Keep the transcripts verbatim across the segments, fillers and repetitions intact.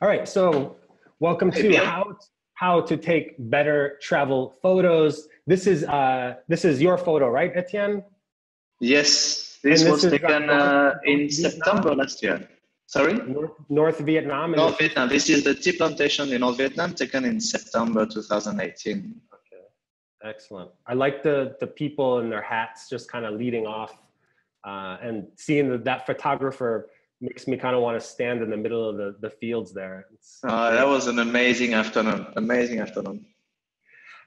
All right, so welcome to how, how to take better travel photos. This is uh, this is your photo, right, Etienne? Yes, this, this was taken uh, in September last year. Sorry? North, North Vietnam. North Vietnam. This is the tea plantation in North Vietnam, taken in September two thousand eighteen. Okay, excellent. I like the the people in their hats, just kind of leading off, uh, and seeing that, that photographer makes me kind of want to stand in the middle of the, the fields there. Uh, that was an amazing afternoon, amazing afternoon.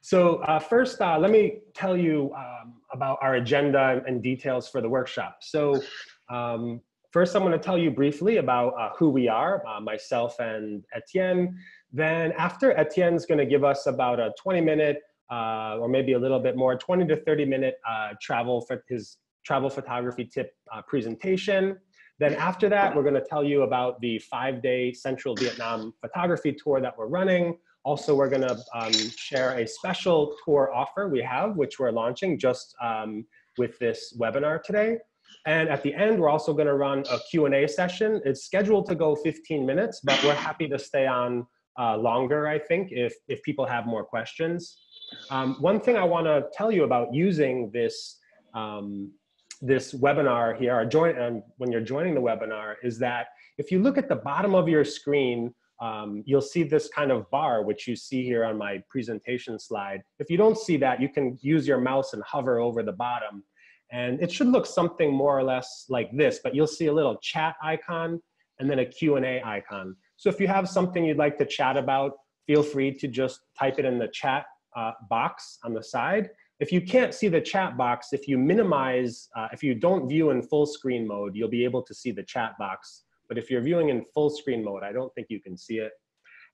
So uh, first, uh, let me tell you um, about our agenda and details for the workshop. So um, first, I'm going to tell you briefly about uh, who we are, uh, myself and Etienne. Then after, Etienne's going to give us about a twenty minute, uh, or maybe a little bit more, twenty to thirty minute uh, travel for his travel photography tip uh, presentation. Then after that, we're going to tell you about the five day Central Vietnam photography tour that we're running. Also, we're going to um, share a special tour offer we have, which we're launching just um, with this webinar today. And at the end, we're also going to run a Q and A session. It's scheduled to go fifteen minutes, but we're happy to stay on uh, longer, I think, if, if people have more questions. Um, one thing I want to tell you about using this um, this webinar here, or join, um, when you're joining the webinar, is that if you look at the bottom of your screen, um, you'll see this kind of bar, which you see here on my presentation slide. If you don't see that, you can use your mouse and hover over the bottom. And it should look something more or less like this, but you'll see a little chat icon and then a Q and A icon. So if you have something you'd like to chat about, feel free to just type it in the chat uh, box on the side. If you can't see the chat box, if you minimize, uh, if you don't view in full screen mode, you'll be able to see the chat box. But if you're viewing in full screen mode, I don't think you can see it.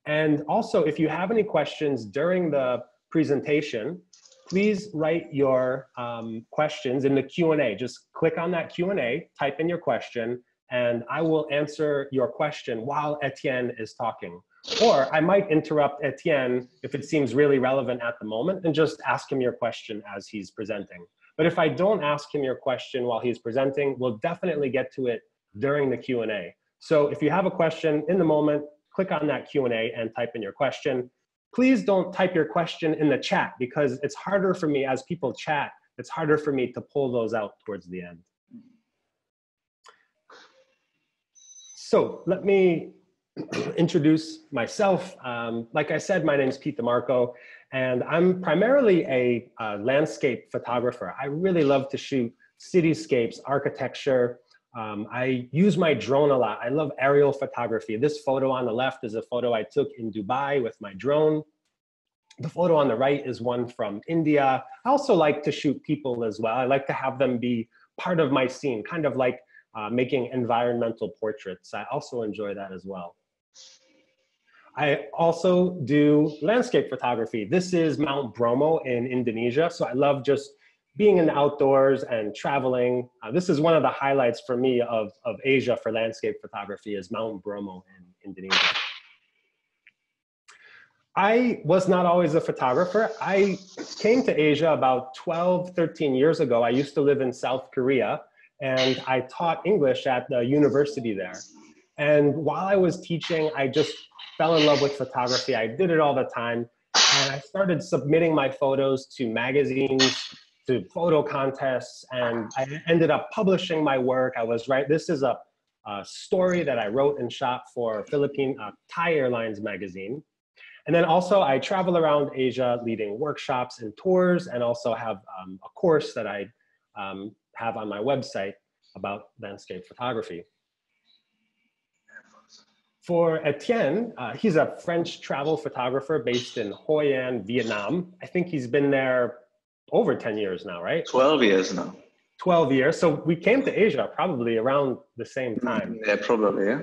And also, if you have any questions during the presentation, please write your um, questions in the Q and A. Just click on that Q and A, type in your question, and I will answer your question while Etienne is talking. Or I might interrupt Etienne if it seems really relevant at the moment and just ask him your question as he's presenting. But if I don't ask him your question while he's presenting, we'll definitely get to it during the Q and A. So if you have a question in the moment, click on that Q and A and type in your question. Please don't type your question in the chat, because it's harder for me, as people chat, it's harder for me to pull those out towards the end. So let me introduce myself. Um, like I said, my name is Pete DeMarco, and I'm primarily a uh, landscape photographer. I really love to shoot cityscapes, architecture. Um, I use my drone a lot. I love aerial photography. This photo on the left is a photo I took in Dubai with my drone. The photo on the right is one from India. I also like to shoot people as well. I like to have them be part of my scene, kind of like uh, making environmental portraits. I also enjoy that as well. I also do landscape photography. This is Mount Bromo in Indonesia. So I love just being in the outdoors and traveling. Uh, this is one of the highlights for me of, of Asia for landscape photography, is Mount Bromo in Indonesia. I was not always a photographer. I came to Asia about twelve, thirteen years ago. I used to live in South Korea, and I taught English at the university there. And while I was teaching, I just fell in love with photography. I did it all the time. And I started submitting my photos to magazines, to photo contests, and I ended up publishing my work. I was right. This is a, a story that I wrote and shot for Philippine uh, Thai Airlines magazine. And then also I travel around Asia leading workshops and tours, and also have um, a course that I um, have on my website about landscape photography. For Etienne, uh, he's a French travel photographer based in Hoi An, Vietnam. I think he's been there over ten years now, right? twelve years now. twelve years. So we came to Asia probably around the same time. Yeah, probably, yeah.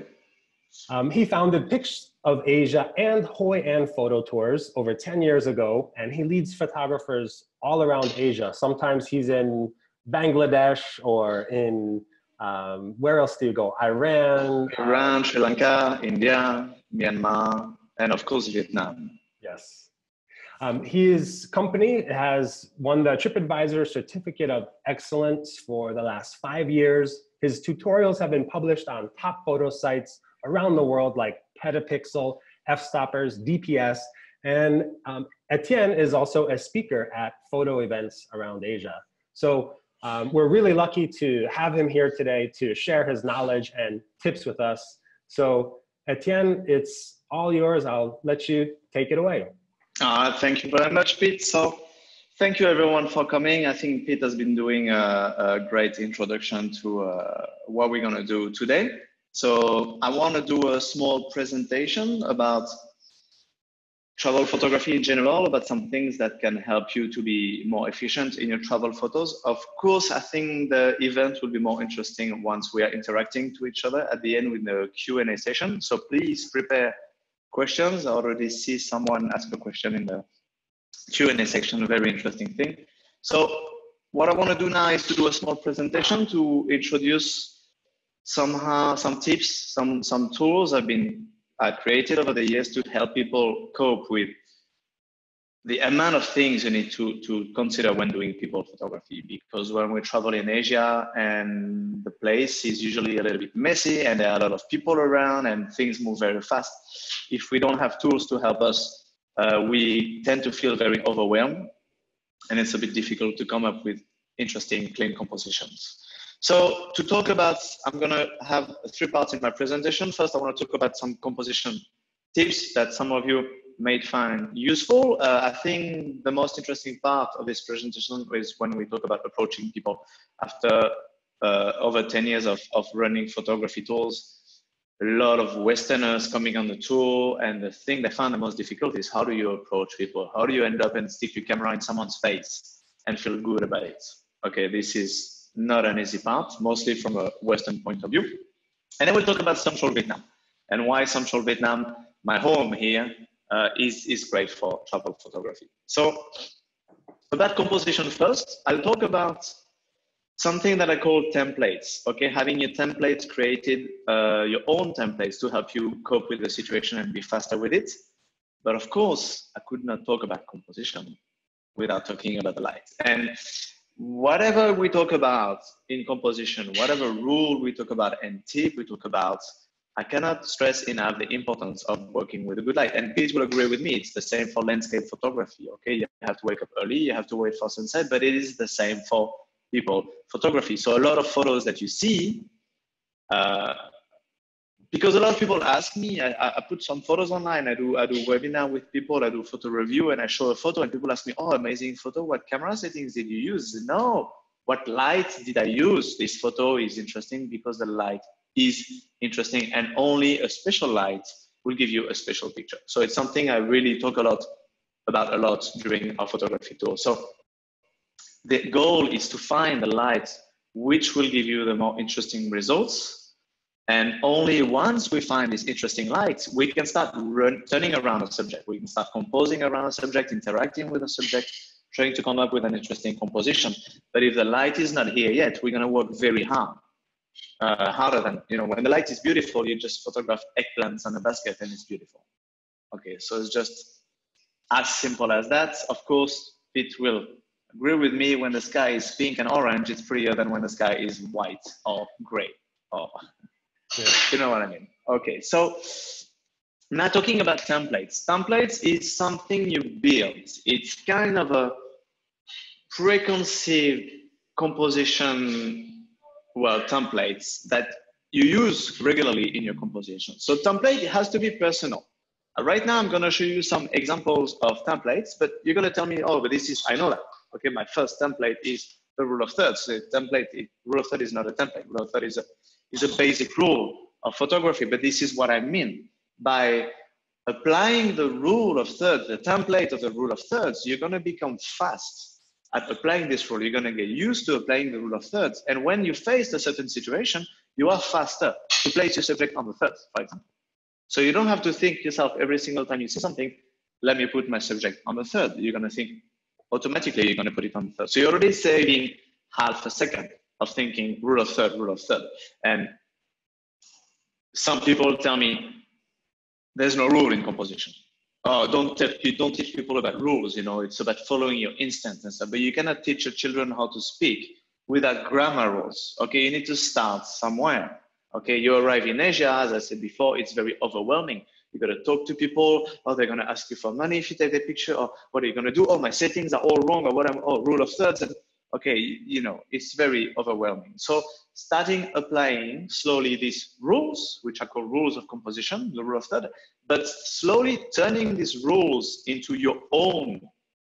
Um, he founded Pics of Asia and Hoi An Photo Tours over ten years ago, and he leads photographers all around Asia. Sometimes he's in Bangladesh or in Um, where else do you go? Iran, Iran, Sri Lanka, India, Myanmar, and of course Vietnam. Yes. Um, his company has won the TripAdvisor Certificate of Excellence for the last five years. His tutorials have been published on top photo sites around the world like Petapixel, F-stoppers, D P S, and um, Etienne is also a speaker at photo events around Asia. So um, we're really lucky to have him here today to share his knowledge and tips with us. So Etienne, it's all yours. I'll let you take it away. Uh, thank you very much, Pete. So thank you everyone for coming. I think Pete has been doing a, a great introduction to uh, what we're going to do today. So I want to do a small presentation about travel photography in general, about some things that can help you to be more efficient in your travel photos. Of course, I think the event will be more interesting once we are interacting to each other at the end with the Q and A session. So please prepare questions. I already see someone ask a question in the Q and A section, a very interesting thing. So what I want to do now is to do a small presentation to introduce somehow some tips, some, some tools I've been I created over the years to help people cope with the amount of things you need to, to consider when doing people photography. Because when we travel in Asia and the place is usually a little bit messy and there are a lot of people around and things move very fast, if we don't have tools to help us, uh, we tend to feel very overwhelmed and it's a bit difficult to come up with interesting, clean compositions. So to talk about, I'm going to have three parts in my presentation. First, I want to talk about some composition tips that some of you may find useful. Uh, I think the most interesting part of this presentation is when we talk about approaching people. After uh, over ten years of, of running photography tours, a lot of Westerners coming on the tour, and the thing they found the most difficult is how do you approach people? How do you end up and stick your camera in someone's face and feel good about it? Okay, this is not an easy part, mostly from a Western point of view. And then we'll talk about Central Vietnam and why Central Vietnam, my home here, uh, is, is great for travel photography. So about composition first, I'll talk about something that I call templates, okay? Having your templates created, uh, your own templates to help you cope with the situation and be faster with it. But of course, I could not talk about composition without talking about the light. And whatever we talk about in composition, whatever rule we talk about and tip we talk about, I cannot stress enough the importance of working with a good light. And Pete will agree with me, it's the same for landscape photography, okay? You have to wake up early, you have to wait for sunset, but it is the same for people photography. So a lot of photos that you see, uh, because a lot of people ask me, I, I put some photos online, I do, I do webinar with people, I do photo review and I show a photo and people ask me, oh, amazing photo, what camera settings did you use? No, what light did I use? This photo is interesting because the light is interesting and only a special light will give you a special picture. So it's something I really talk a lot about a lot during our photography tour. So the goal is to find the light which will give you the more interesting results. And only once we find these interesting lights, we can start run, turning around a subject. We can start composing around a subject, interacting with a subject, trying to come up with an interesting composition. But if the light is not here yet, we're going to work very hard, uh, harder than, you know, when the light is beautiful, you just photograph eggplants on a basket and it's beautiful. Okay, so it's just as simple as that. Of course, Pete will agree with me, when the sky is pink and orange, it's prettier than when the sky is white or gray or... Yeah. You know what I mean? Okay, so now talking about templates. Templates is something you build. It's kind of a preconceived composition, well, templates that you use regularly in your composition. So template has to be personal. Right now, I'm going to show you some examples of templates, but you're going to tell me, oh, but this is, I know that. Okay, my first template is the rule of thirds. The template, rule of third is not a template. Rule of third is a is a basic rule of photography, but this is what I mean. By applying the rule of thirds, the template of the rule of thirds, you're gonna become fast at applying this rule. You're gonna get used to applying the rule of thirds. And when you face a certain situation, you are faster to place your subject on the thirds, for example. So you don't have to think yourself every single time you see something, let me put my subject on the third. You're gonna think automatically, you're gonna put it on the third. So you're already saving half a second of thinking rule of third, rule of third. And some people tell me there's no rule in composition. Oh, don't you don't teach people about rules, you know, it's about following your instinct and stuff. But you cannot teach your children how to speak without grammar rules. Okay, you need to start somewhere. Okay, you arrive in Asia, as I said before, it's very overwhelming. You got to talk to people, or they're going to ask you for money if you take the picture, or what are you going to do? Oh, my settings are all wrong, or what I'm, oh, rule of thirds. And, okay, you know, it's very overwhelming. So starting applying slowly these rules, which are called rules of composition, the rule of third, but slowly turning these rules into your own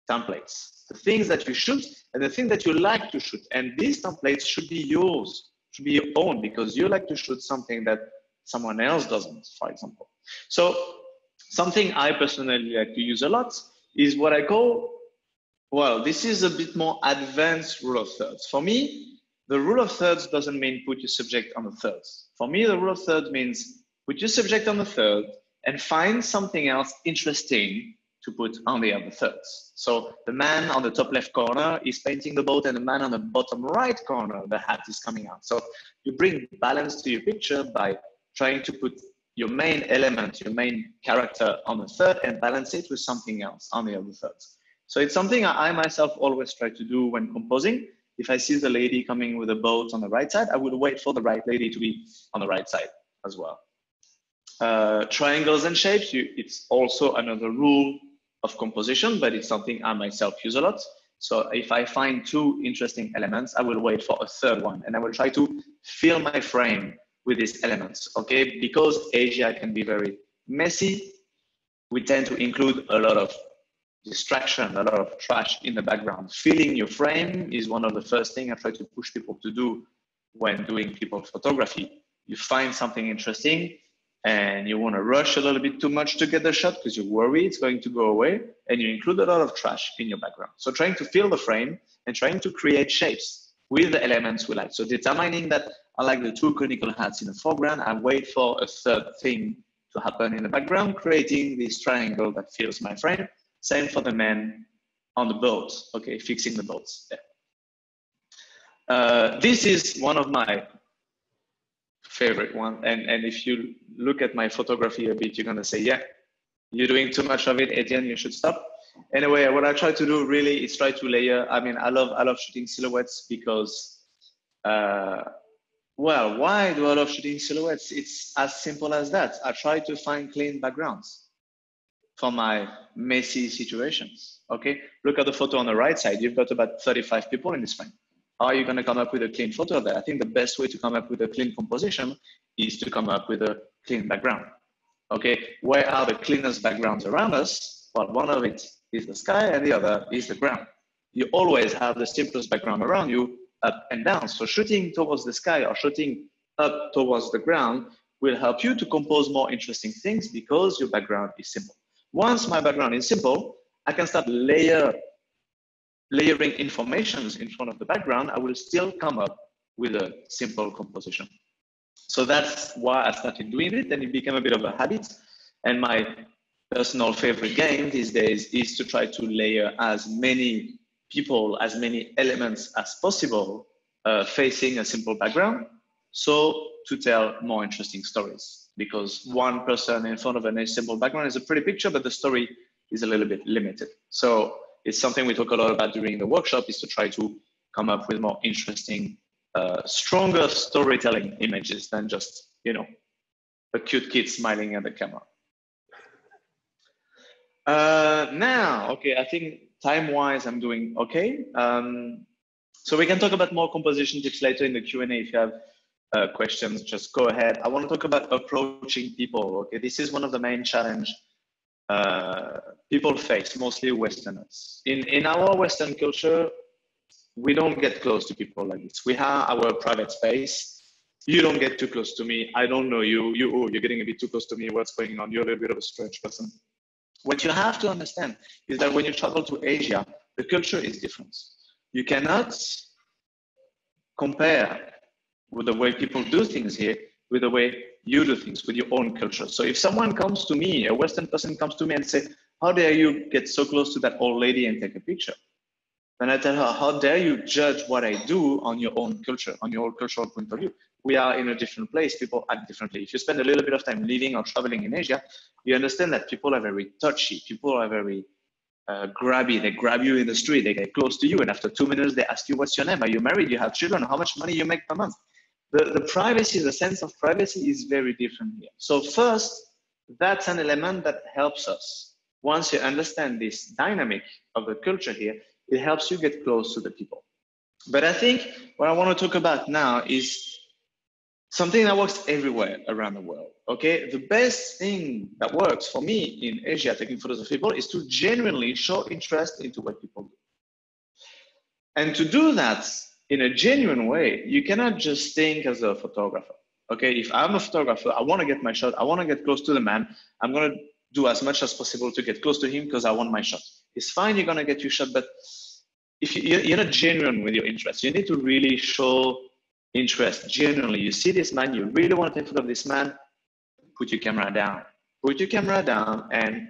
templates, the things that you shoot and the thing that you like to shoot. And these templates should be yours, should be your own, because you like to shoot something that someone else doesn't, for example. So something I personally like to use a lot is what I call, well, this is a bit more advanced rule of thirds. For me, the rule of thirds doesn't mean put your subject on the thirds. For me, the rule of thirds means put your subject on the third and find something else interesting to put on the other thirds. So the man on the top left corner is painting the boat, and the man on the bottom right corner, the hat is coming out. So you bring balance to your picture by trying to put your main element, your main character on the third, and balance it with something else on the other thirds. So it's something I myself always try to do when composing. If I see the lady coming with a boat on the right side, I would wait for the right lady to be on the right side as well. Uh, triangles and shapes, you, it's also another rule of composition, but it's something I myself use a lot. So if I find two interesting elements, I will wait for a third one, and I will try to fill my frame with these elements, okay? Because Asia can be very messy, we tend to include a lot of distraction, a lot of trash in the background. Filling your frame is one of the first things I try to push people to do when doing people photography. You find something interesting and you want to rush a little bit too much to get the shot because you worry it's going to go away, and you include a lot of trash in your background. So trying to fill the frame and trying to create shapes with the elements we like. So determining that I like the two conical hats in the foreground, I wait for a third thing to happen in the background, creating this triangle that fills my frame. Same for the man on the boat, okay, fixing the boats there. Uh, this is one of my favorite one, and, and if you look at my photography a bit, you're gonna say, yeah, you're doing too much of it, Etienne, you should stop. Anyway, what I try to do really is try to layer, I mean, I love, I love shooting silhouettes because, uh, well, why do I love shooting silhouettes? It's as simple as that. I try to find clean backgrounds for my messy situations, okay? Look at the photo on the right side. You've got about thirty-five people in this frame. How are you gonna come up with a clean photo of that? I think the best way to come up with a clean composition is to come up with a clean background, okay? Where are the cleanest backgrounds around us? Well, one of it is the sky and the other is the ground. You always have the simplest background around you, up and down. So shooting towards the sky or shooting up towards the ground will help you to compose more interesting things because your background is simple. Once my background is simple, I can start layer, layering informations in front of the background. I will still come up with a simple composition. So that's why I started doing it, and it became a bit of a habit. And my personal favorite game these days is to try to layer as many people, as many elements as possible, uh, facing a simple background, so to tell more interesting stories. Because one person in front of an simple background is a pretty picture, but the story is a little bit limited. So it's something we talk a lot about during the workshop, is to try to come up with more interesting, uh, stronger storytelling images than just, you know, a cute kid smiling at the camera. Uh, now, okay, I think time-wise I'm doing okay. Um, so we can talk about more composition tips later in the Q and A if you have Uh, questions, just go ahead. I want to talk about approaching people, okay? This is one of the main challenge uh, people face, mostly Westerners. In, in our Western culture, we don't get close to people like this. We have our private space. You don't get too close to me. I don't know you. You oh, you're getting a bit too close to me. What's going on? You're a little bit of a strange person. What you have to understand is that when you travel to Asia, the culture is different. You cannot compare with the way people do things here, with the way you do things, with your own culture. So if someone comes to me, a Western person comes to me and say, how dare you get so close to that old lady and take a picture? Then I tell her, how dare you judge what I do on your own culture, on your own cultural point of view? We are in a different place, people act differently. If you spend a little bit of time living or traveling in Asia, you understand that people are very touchy, people are very uh, grabby, they grab you in the street, they get close to you, and after two minutes they ask you, what's your name? Are you married? You have children? How much money you make per month? the, the privacy, the sense of privacy is very different here. So first, that's an element that helps us. Once you understand this dynamic of the culture here, it helps you get close to the people. But I think what I want to talk about now is something that works everywhere around the world, okay? The best thing that works for me in Asia, taking photos of people, is to genuinely show interest into what people do. And to do that in a genuine way, you cannot just think as a photographer, okay? If I'm a photographer, I want to get my shot, I want to get close to the man, I'm going to do as much as possible to get close to him because I want my shot. It's fine, you're going to get your shot, but if you're not genuine with your interest, you need to really show interest genuinely. You see this man, you really want to take a photo of this man, put your camera down. Put your camera down and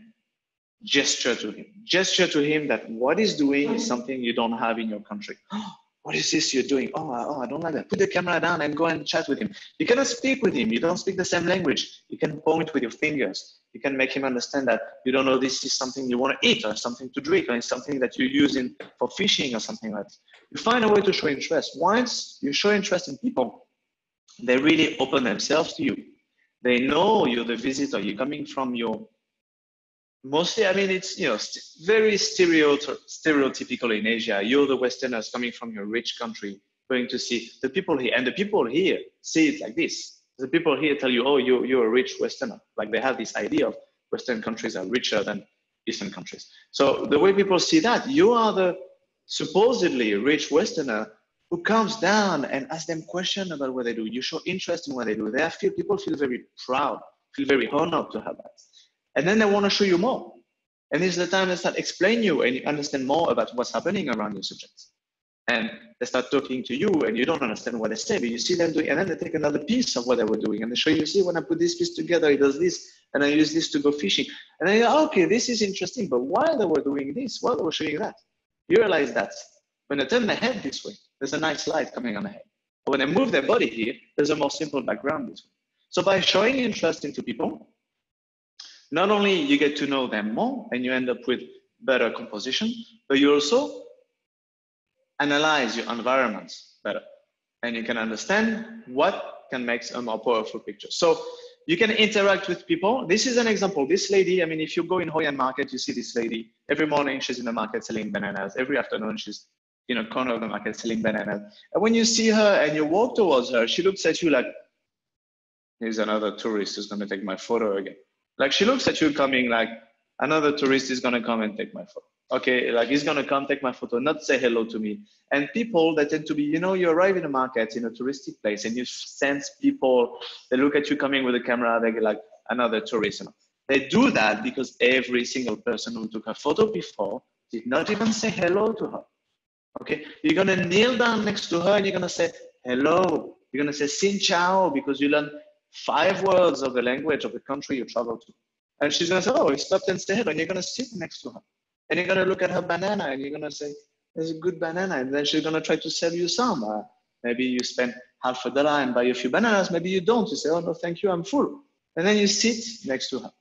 gesture to him. Gesture to him that what he's doing is something you don't have in your country. Oh, what is this you're doing? Oh, oh, I don't like that. Put the camera down and go and chat with him. You cannot speak with him. You don't speak the same language. You can point with your fingers. You can make him understand that you don't know this is something you want to eat or something to drink or it's something that you use in, for fishing or something like that. You find a way to show interest. Once you show interest in people, they really open themselves to you. They know you're the visitor. You're coming from your mostly, I mean, it's, you know, st very stereotyp stereotypical in Asia. You're the Westerners coming from your rich country, going to see the people here. And the people here see it like this. The people here tell you, oh, you, you're a rich Westerner. Like they have this idea of Western countries are richer than Eastern countries. So the way people see that, you are the supposedly rich Westerner who comes down and asks them questions about what they do. You show interest in what they do. They feel, people feel very proud, feel very honored to have that. And then they want to show you more. And this is the time they start explaining you and you understand more about what's happening around your subjects. And they start talking to you and you don't understand what they say, but you see them doing, and then they take another piece of what they were doing and they show you, see, when I put this piece together, it does this, and I use this to go fishing. And then, oh, okay, this is interesting, but while they were doing this, while they were showing you that, you realize that when they turn their head this way, there's a nice light coming on the head. But when they move their body here, there's a more simple background this way. So by showing interest into people, not only you get to know them more and you end up with better composition, but you also analyze your environment better. And you can understand what can make a more powerful picture. So you can interact with people. This is an example. This lady, I mean, if you go in Hoi An market, you see this lady. Every morning she's in the market selling bananas. Every afternoon she's in a corner of the market selling bananas. And when you see her and you walk towards her, she looks at you like, here's another tourist who's going to take my photo again. Like she looks at you coming like, another tourist is going to come and take my photo. Okay, like he's going to come take my photo, not say hello to me. And people that tend to be, you know, you arrive in a market, in a touristic place, and you sense people, they look at you coming with a camera, they get like another tourist. They do that because every single person who took a photo before did not even say hello to her. Okay, you're going to kneel down next to her and you're going to say hello. You're going to say Xin Chao because you learn five words of the language of the country you travel to. And she's going to say, oh, he stopped and said hello. And you're going to sit next to her. And you're going to look at her banana and you're going to say, there's a good banana. And then she's going to try to sell you some. Uh, maybe you spend half a dollar and buy a few bananas. Maybe you don't. You say, oh, no, thank you. I'm full. And then you sit next to her.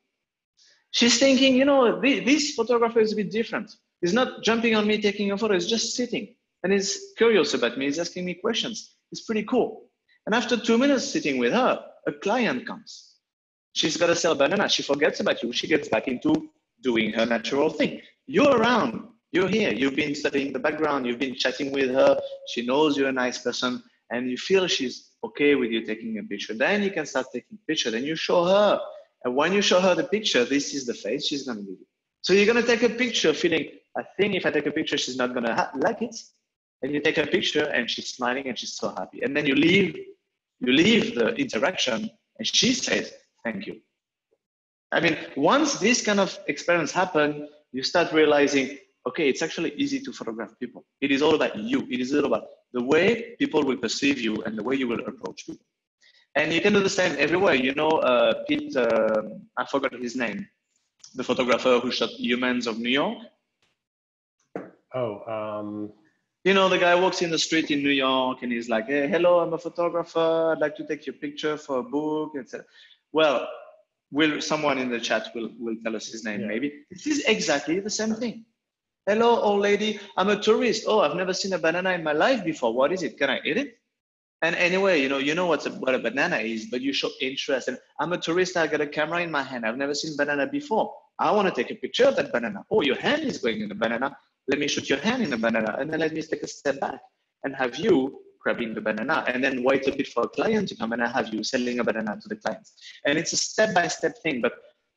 She's thinking, you know, th this photographer is a bit different. He's not jumping on me, taking a photo. He's just sitting. And he's curious about me. He's asking me questions. It's pretty cool. And after two minutes sitting with her, a client comes. She's got to sell banana. She forgets about you. She gets back into doing her natural thing. You're around, you're here, you've been studying the background, you've been chatting with her, she knows you're a nice person, and you feel she's okay with you taking a picture. Then you can start taking a picture, then you show her. And when you show her the picture, this is the face she's gonna give you. So you're gonna take a picture feeling, I think if I take a picture, she's not gonna like it. And you take a picture and she's smiling and she's so happy. And then you leave, you leave the interaction and she says, thank you. I mean, once this kind of experience happens, you start realizing, okay, it's actually easy to photograph people. It is all about you. It is all about the way people will perceive you and the way you will approach people. And you can do the same everywhere. You know, uh, Pete, uh, I forgot his name, the photographer who shot Humans of New York. Oh. Um... You know, the guy walks in the street in New York and he's like, hey, hello, I'm a photographer. I'd like to take your picture for a book, et cetera. Well, Will someone in the chat will, will tell us his name, yeah. Maybe. This is exactly the same thing. Hello, old lady, I'm a tourist. Oh, I've never seen a banana in my life before. What is it? Can I eat it? And anyway, you know, you know what's a, what a banana is, but you show interest. And I'm a tourist. I got a camera in my hand. I've never seen banana before. I want to take a picture of that banana. Oh, your hand is going in the banana. Let me shoot your hand in the banana. And then let me take a step back and have you grabbing the banana, and then wait a bit for a client to come and have you selling a banana to the clients. And it's a step-by-step thing, but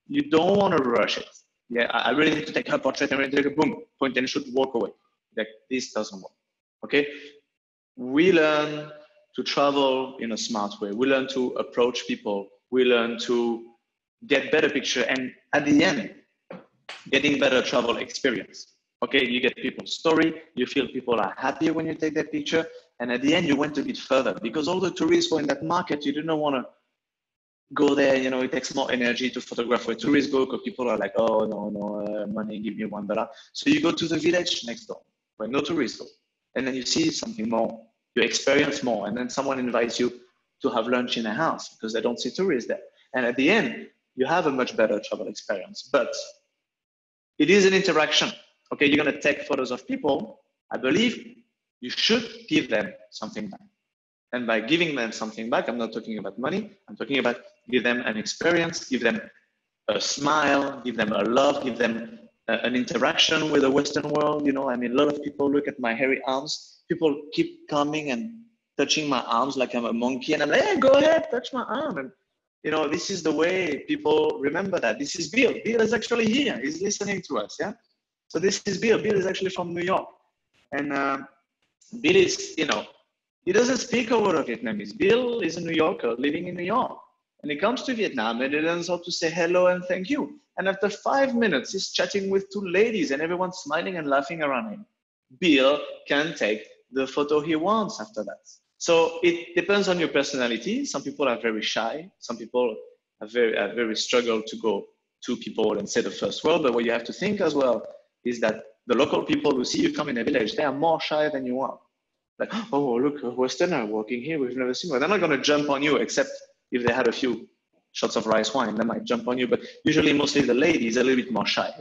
you don't want to rush it. Yeah, I really need to take her portrait and really take a boom, point and shoot, walk away. Like, this doesn't work, okay? We learn to travel in a smart way. We learn to approach people. We learn to get better picture, and at the end, getting better travel experience. Okay, you get people's story, you feel people are happy when you take that picture, and at the end you went a bit further, because all the tourists were in that market, you do not want to go there, you know, it takes more energy to photograph where tourists go, because people are like, oh, no, no, uh, money, give me one dollar. So you go to the village next door, where no tourists go, and then you see something more, you experience more, and then someone invites you to have lunch in a house, because they don't see tourists there. And at the end, you have a much better travel experience, but it is an interaction. Okay, you're going to take photos of people, I believe you should give them something back. And by giving them something back, I'm not talking about money, I'm talking about give them an experience, give them a smile, give them a love, give them a, an interaction with the Western world. You know, I mean, a lot of people look at my hairy arms, people keep coming and touching my arms like I'm a monkey, and I'm like, hey, go ahead, touch my arm. And, you know, this is the way people remember that. This is Bill. Bill is actually here, he's listening to us, yeah? So this is Bill. Bill is actually from New York. And uh, Bill is, you know, he doesn't speak a word of Vietnamese. Bill is a New Yorker living in New York. And he comes to Vietnam and he learns how to say hello and thank you. And after five minutes, he's chatting with two ladies and everyone's smiling and laughing around him. Bill can take the photo he wants after that. So it depends on your personality. Some people are very shy. Some people are very, are very struggle to go to people and say the first word. But what you have to think as well is that the local people who see you come in a village, they are more shy than you are. Like, oh, look, a Westerner walking here, we've never seen one. They're not going to jump on you, except if they had a few shots of rice wine, they might jump on you. But usually, mostly the ladies are a little bit more shy.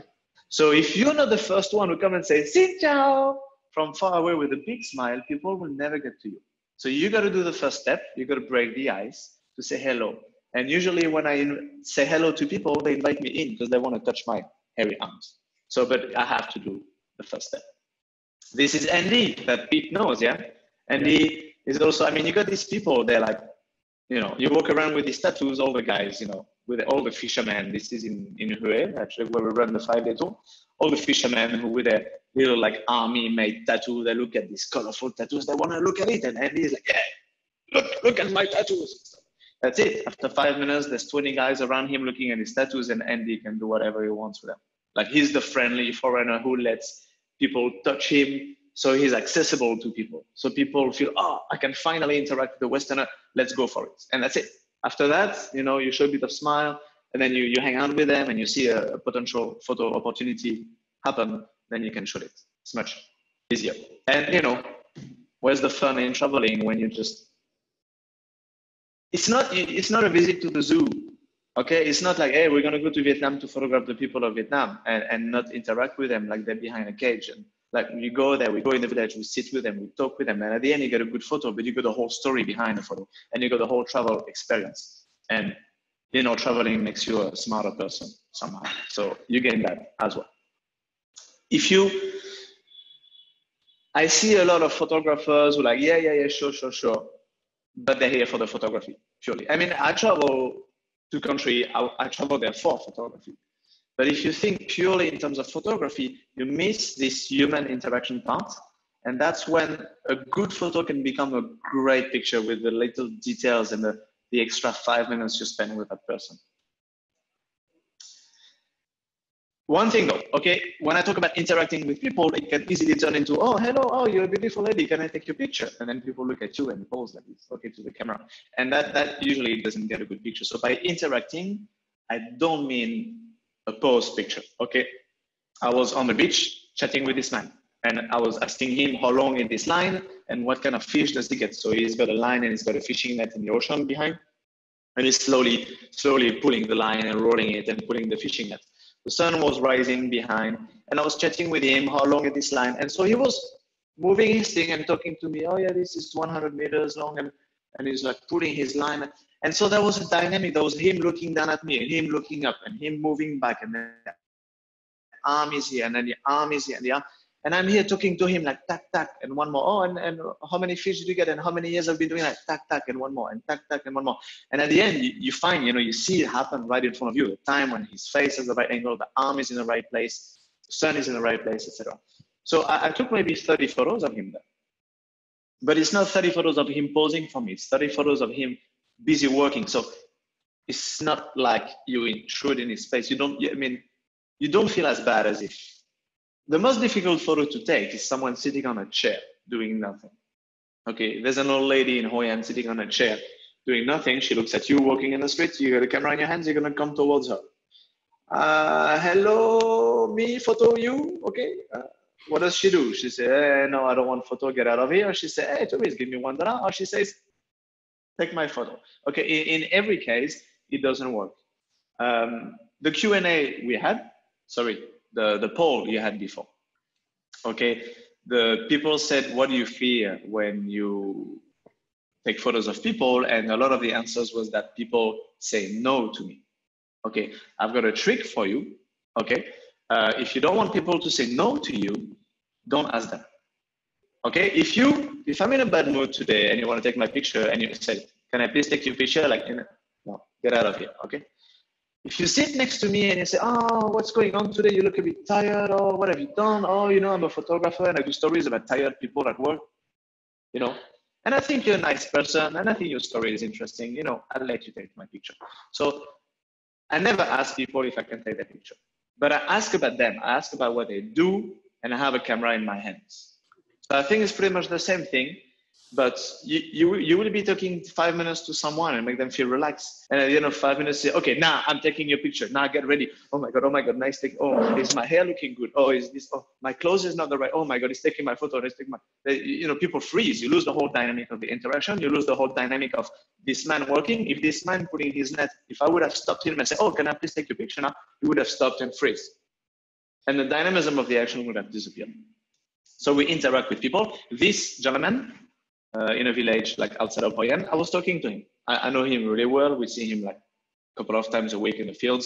So if you're not the first one who come and say, "Xin chào," from far away with a big smile, people will never get to you. So you got to do the first step. You got to break the ice to say hello. And usually when I say hello to people, they invite me in because they want to touch my hairy arms. So, but I have to do the first step. This is Andy that Pete knows, yeah? Andy is also, I mean, you got these people, they're like, you know, you walk around with these tattoos, all the guys, you know, with all the fishermen. This is in, in Hue, actually, where we run the five-day tour. All the fishermen who with their little, like, army-made tattoo, they look at these colorful tattoos, they want to look at it, and Andy is like, yeah, look, look at my tattoos. That's it. After five minutes, there's twenty guys around him looking at his tattoos, and Andy can do whatever he wants with them. Like, he's the friendly foreigner who lets people touch him, so he's accessible to people. So people feel, oh, I can finally interact with the Westerner, let's go for it. And that's it. After that, you know, you show a bit of smile, and then you, you hang out with them, and you see a, a potential photo opportunity happen, then you can shoot it. It's much easier. And, you know, where's the fun in traveling when you just... It's not, it's not a visit to the zoo. Okay, it's not like, hey, we're going to go to Vietnam to photograph the people of Vietnam and, and not interact with them like they're behind a cage. And like, you go there, we go in the village, we sit with them, we talk with them. And at the end, you get a good photo, but you got the whole story behind the photo and you got the whole travel experience. And, you know, traveling makes you a smarter person somehow. So you gain that as well. If you, I see a lot of photographers who are like, yeah, yeah, yeah, sure, sure, sure. But they're here for the photography, purely. I mean, I travel to country, I, I travel there for photography. But if you think purely in terms of photography, you miss this human interaction part. And that's when a good photo can become a great picture with the little details and the, the extra five minutes you spend with that person. One thing though, okay, when I talk about interacting with people, it can easily turn into, oh, hello, oh, you're a beautiful lady, can I take your picture? And then people look at you and pose like this, okay, to the camera. And that, that usually doesn't get a good picture. So by interacting, I don't mean a pose picture, okay? I was on the beach chatting with this man, and I was asking him how long is this line and what kind of fish does he get? So he's got a line and he's got a fishing net in the ocean behind, and he's slowly, slowly pulling the line and rolling it and pulling the fishing net. The sun was rising behind, and I was chatting with him, how long is this line? And so he was moving his thing and talking to me, oh yeah, this is one hundred meters long, and and he's like pulling his line. And so there was a dynamic. There was him looking down at me and him looking up and him moving back, and then the arm is here and then the arm is here and the arm. And I'm here talking to him like tack, tack, and one more. Oh, and, and how many fish did you get? And how many years I've been doing that? Tack, tack, and one more, and tack, tack, and one more. And at the end, you, you find, you know, you see it happen right in front of you. The time when his face is the right angle, the arm is in the right place, the sun is in the right place, et cetera. So I, I took maybe thirty photos of him there. But it's not thirty photos of him posing for me. It's thirty photos of him busy working. So it's not like you intrude in his space. You don't, I mean, you don't feel as bad as if. The most difficult photo to take is someone sitting on a chair doing nothing. Okay, there's an old lady in Hoi An sitting on a chair doing nothing. She looks at you walking in the street. You got a camera in your hands. You're going to come towards her. Uh, hello, me, photo you. Okay, uh, what does she do? She says, hey, no, I don't want photo. Get out of here. She says, hey, tourist, give me one dollar. Or she says, take my photo. Okay, in, in every case, it doesn't work. Um, the Q and A we had, sorry. The, the poll you had before, okay? The people said, what do you fear when you take photos of people? And a lot of the answers was that people say no to me. Okay, I've got a trick for you, okay? Uh, if you don't want people to say no to you, don't ask them, okay? If you, if I'm in a bad mood today and you want to take my picture and you say, can I please take your picture? Like, no, get out of here, okay? If you sit next to me and you say, oh, what's going on today? You look a bit tired. Oh, what have you done? Oh, you know, I'm a photographer and I do stories about tired people at work, you know, and I think you're a nice person and I think your story is interesting. You know, I'll let you take my picture. So I never ask people if I can take their picture, but I ask about them. I ask about what they do, and I have a camera in my hands. So I think it's pretty much the same thing. But you, you, you will be talking five minutes to someone and make them feel relaxed. And at the end of five minutes, say, okay, now I'm taking your picture. Now get ready. Oh my God, oh my God, nice take. Oh, is my hair looking good? Oh, is this, oh, my clothes is not the right. Oh my God, he's taking my photo. He's taking my, you know, people freeze. You lose the whole dynamic of the interaction. You lose the whole dynamic of this man working. If this man putting his net, if I would have stopped him and said, oh, can I please take your picture now? He would have stopped and freeze. And the dynamism of the action would have disappeared. So we interact with people. This gentleman, Uh, in a village like outside of Boyen, I was talking to him. I, I know him really well. We see him like a couple of times a week in the fields.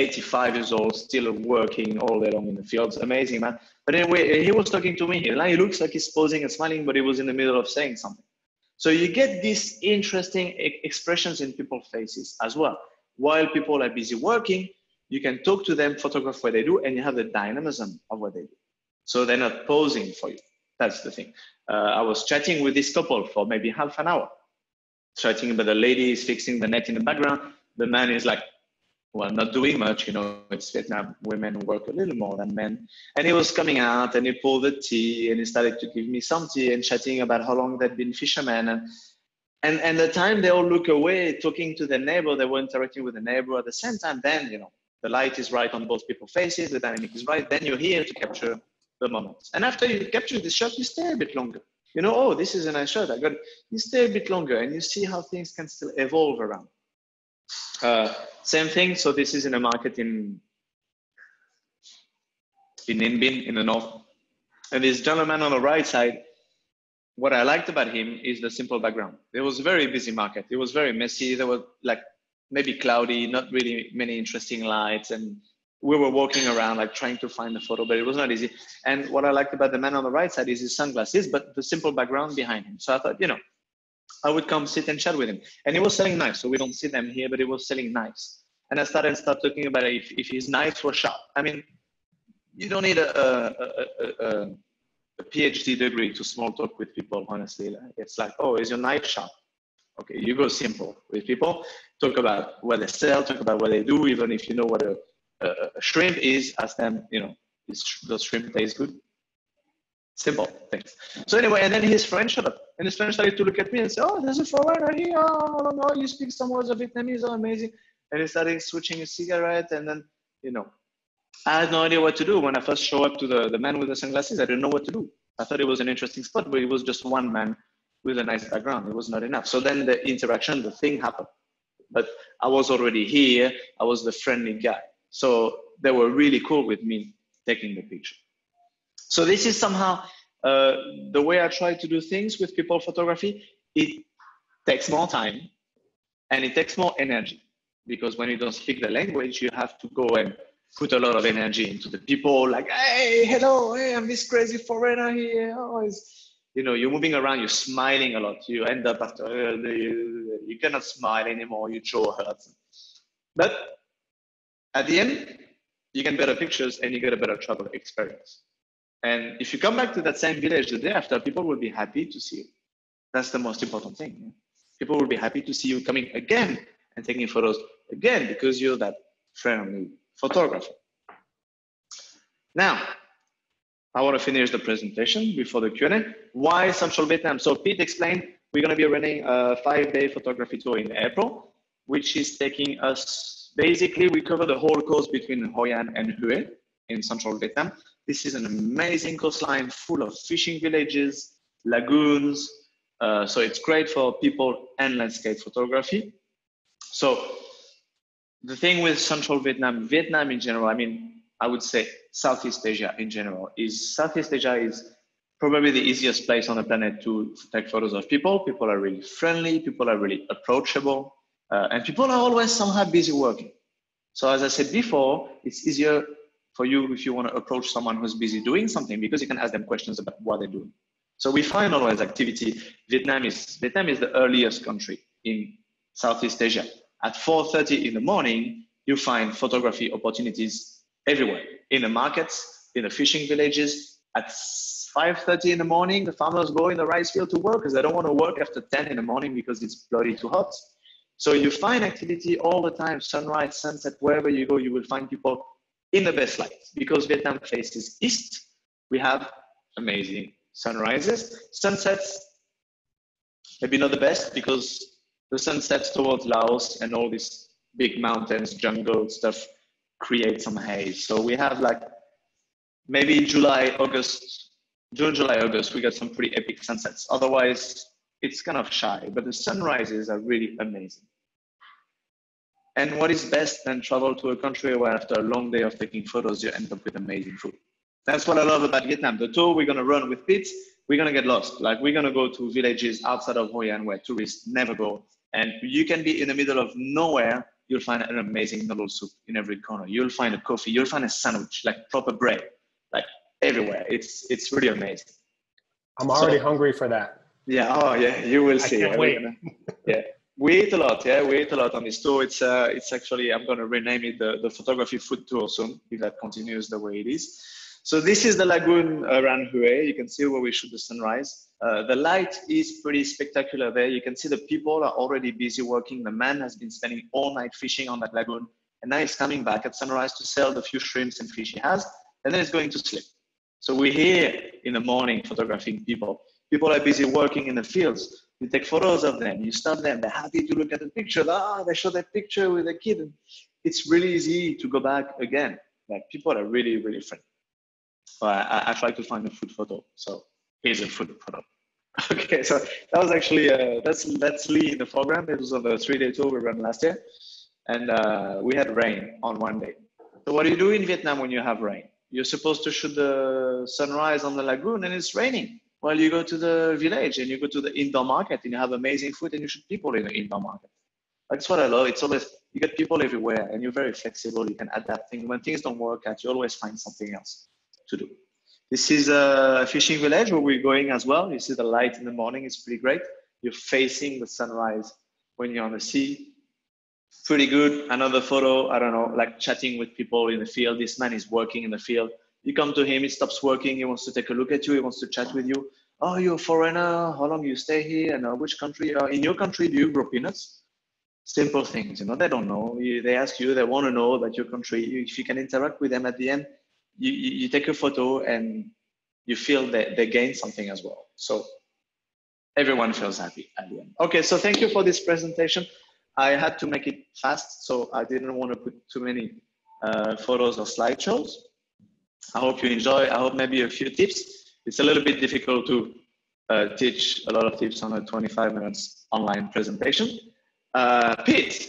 eighty-five years old, still working all day long in the fields. Amazing, man. But anyway, he was talking to me here. Like, he looks like he's posing and smiling, but he was in the middle of saying something. So you get these interesting e- expressions in people's faces as well. While people are busy working, you can talk to them, photograph what they do, and you have the dynamism of what they do. So they're not posing for you. That's the thing. Uh, I was chatting with this couple for maybe half an hour, chatting about the lady is fixing the net in the background. The man is like, well, not doing much, you know, it's Vietnam, women work a little more than men. And he was coming out and he poured the tea and he started to give me some tea and chatting about how long they'd been fishermen. And, and, and the time they all look away, talking to the neighbor, they were interacting with the neighbor at the same time. Then, you know, the light is right on both people's faces, the dynamic is right. Then you're here to capture the moment. And after you capture the shot, you stay a bit longer. You know, oh, this is a nice shot. I got it. You stay a bit longer and you see how things can still evolve around. Uh, same thing. So this is in a market in in Ninh Binh in the north. And this gentleman on the right side, what I liked about him is the simple background. It was a very busy market. It was very messy. There were like maybe cloudy, not really many interesting lights, and we were walking around like trying to find the photo, but it was not easy. And what I liked about the man on the right side is his sunglasses, but the simple background behind him. So I thought, you know, I would come sit and chat with him. And he was selling knives. So we don't see them here, but he was selling knives. And I started start talking about if, if his knives were sharp. I mean, you don't need a, a, a, a, a PhD degree to small talk with people, honestly. It's like, oh, is your knife sharp? Okay, you go simple with people. Talk about what they sell, talk about what they do, even if you know what a Uh, shrimp is, ask them, you know, is, does shrimp taste good? Simple things. So anyway, and then his friend showed up, and his friend started to look at me and say, oh, there's a foreigner here, oh, I don't know, you speak some words of Vietnamese, oh, amazing. And he started switching a cigarette, and then, you know, I had no idea what to do. When I first showed up to the, the man with the sunglasses, I didn't know what to do. I thought it was an interesting spot, but it was just one man with a nice background. It was not enough. So then the interaction, the thing happened. But I was already here, I was the friendly guy. So they were really cool with me taking the picture. So this is somehow uh, the way I try to do things with people photography. It takes more time and it takes more energy, because when you don't speak the language, you have to go and put a lot of energy into the people, like, hey, hello, hey, I'm this crazy foreigner here. Oh, it's, you know, you're moving around, you're smiling a lot. You end up after, uh, you, you cannot smile anymore, your jaw hurts. But at the end, you get better pictures and you get a better travel experience. And if you come back to that same village the day after, people will be happy to see you. That's the most important thing. People will be happy to see you coming again and taking photos again, because you're that friendly photographer. Now, I want to finish the presentation before the Q and A. Why Central Vietnam? So Pete explained, we're going to be running a five-day photography tour in April, which is taking us, basically, we cover the whole coast between Hoi An and Hue in Central Vietnam. This is an amazing coastline full of fishing villages, lagoons. Uh, so it's great for people and landscape photography. So the thing with Central Vietnam, Vietnam in general, I mean, I would say Southeast Asia in general, is Southeast Asia is probably the easiest place on the planet to take photos of people. People are really friendly, people are really approachable, uh, and people are always somehow busy working. So as I said before, it's easier for you if you want to approach someone who's busy doing something, because you can ask them questions about what they're doing. So we find always activity. Vietnam is, Vietnam is the earliest country in Southeast Asia. At four thirty in the morning, you find photography opportunities everywhere, in the markets, in the fishing villages. At five thirty in the morning, the farmers go in the rice field to work because they don't want to work after ten in the morning because it's bloody too hot. So you find activity all the time, sunrise, sunset, wherever you go, you will find people in the best light. Because Vietnam faces east, we have amazing sunrises. Sunsets, maybe not the best, because the sunsets towards Laos and all these big mountains, jungle stuff create some haze. So we have like maybe July, August, June, July, August, we got some pretty epic sunsets. Otherwise, it's kind of shy, but the sunrises are really amazing. And what is best than travel to a country where after a long day of taking photos, you end up with amazing food? That's what I love about Vietnam. The tour we're going to run with Pete, we're going to get lost. Like we're going to go to villages outside of Hoi An where tourists never go. And you can be in the middle of nowhere, you'll find an amazing noodle soup in every corner. You'll find a coffee, you'll find a sandwich, like proper bread, like everywhere. It's it's really amazing. I'm already so hungry for that. Yeah, oh yeah, you will see. I can't wait. Yeah, we eat a lot, yeah, we eat a lot on this tour. It's uh, it's actually, I'm going to rename it the, the photography food tour soon, if that continues the way it is. So this is the lagoon around Hue. You can see where we shoot the sunrise. Uh, the light is pretty spectacular there. You can see the people are already busy working. The man has been spending all night fishing on that lagoon. And now he's coming back at sunrise to sell the few shrimps and fish he has. And then he's going to sleep. So we're here in the morning photographing people. People are busy working in the fields. You take photos of them. You stop them. They're happy to look at the picture. Ah, they show that picture with a kid. It's really easy to go back again. Like people are really, really friendly. But I, I tried to find a food photo, so here's a food photo. Okay, so that was actually, uh, that's, that's Lee in the foreground. It was on the three-day tour we ran last year, and uh, we had rain on one day. So what do you do in Vietnam when you have rain? You're supposed to shoot the sunrise on the lagoon, and it's raining. Well, you go to the village, and you go to the indoor market, and you have amazing food, and you shoot people in the indoor market. That's what I love. It's always, you get people everywhere, and you're very flexible. You can adapt things. When things don't work out, you always find something else to do. This is a fishing village where we're going as well. You see the light in the morning, it's pretty great. You're facing the sunrise when you're on the sea. Pretty good. Another photo, I don't know, like chatting with people in the field. This man is working in the field. You come to him, he stops working, he wants to take a look at you, he wants to chat with you. Oh, you're a foreigner, how long you stay here, and uh, which country? Uh, in your country, do you grow peanuts? Simple things, you know, they don't know. You, they ask you, they want to know about your country. If you can interact with them at the end, You, you, you take a photo and you feel that they gain something as well. So everyone feels happy at the end. Okay, so thank you for this presentation. I had to make it fast, so I didn't want to put too many uh, photos or slideshows. I hope you enjoy. I hope maybe a few tips. It's a little bit difficult to uh, teach a lot of tips on a twenty-five minutes online presentation. Uh, Pete,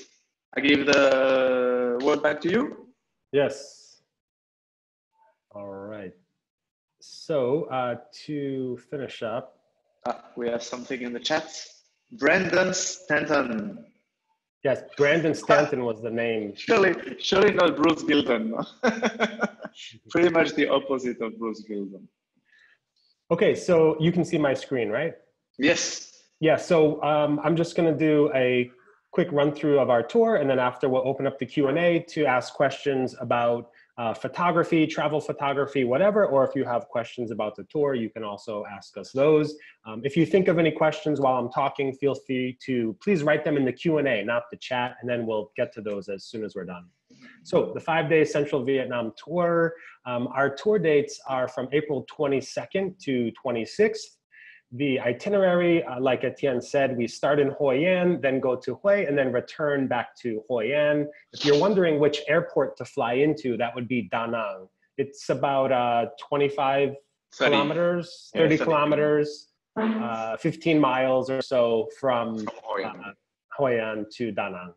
I give the word back to you. Yes. All right. So uh, to finish up, uh, we have something in the chat. Brandon Stanton. Yes, Brandon Stanton was the name. Surely, surely not Bruce Gilden. Pretty much the opposite of Bruce Gilden. Okay, so you can see my screen, right? Yes. Yeah, so um, I'm just going to do a quick run through of our tour, and then after we'll open up the Q and A to ask questions about uh, photography, travel photography, whatever, or if you have questions about the tour, you can also ask us those. Um, if you think of any questions while I'm talking, feel free to please write them in the Q and A, not the chat, and then we'll get to those as soon as we're done. So the five-day Central Vietnam tour, um, our tour dates are from April twenty-second to twenty-sixth. The itinerary, uh, like Etienne said, we start in Hoi An, then go to Hue, and then return back to Hoi An. If you're wondering which airport to fly into, that would be Da Nang. It's about uh, twenty-five kilometers, thirty kilometers, uh, fifteen miles or so from uh, Hoi An to Da Nang.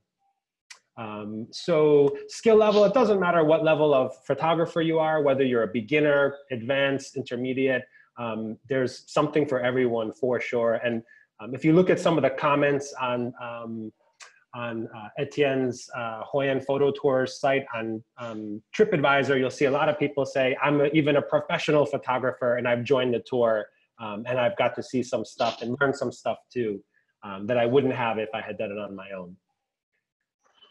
Um, so skill level, it doesn't matter what level of photographer you are, whether you're a beginner, advanced, intermediate. Um, there's something for everyone for sure. And um, if you look at some of the comments on, um, on uh, Etienne's uh, Hoi An Photo Tours site on um, TripAdvisor, you'll see a lot of people say, I'm a, even a professional photographer and I've joined the tour um, and I've got to see some stuff and learn some stuff too um, that I wouldn't have if I had done it on my own.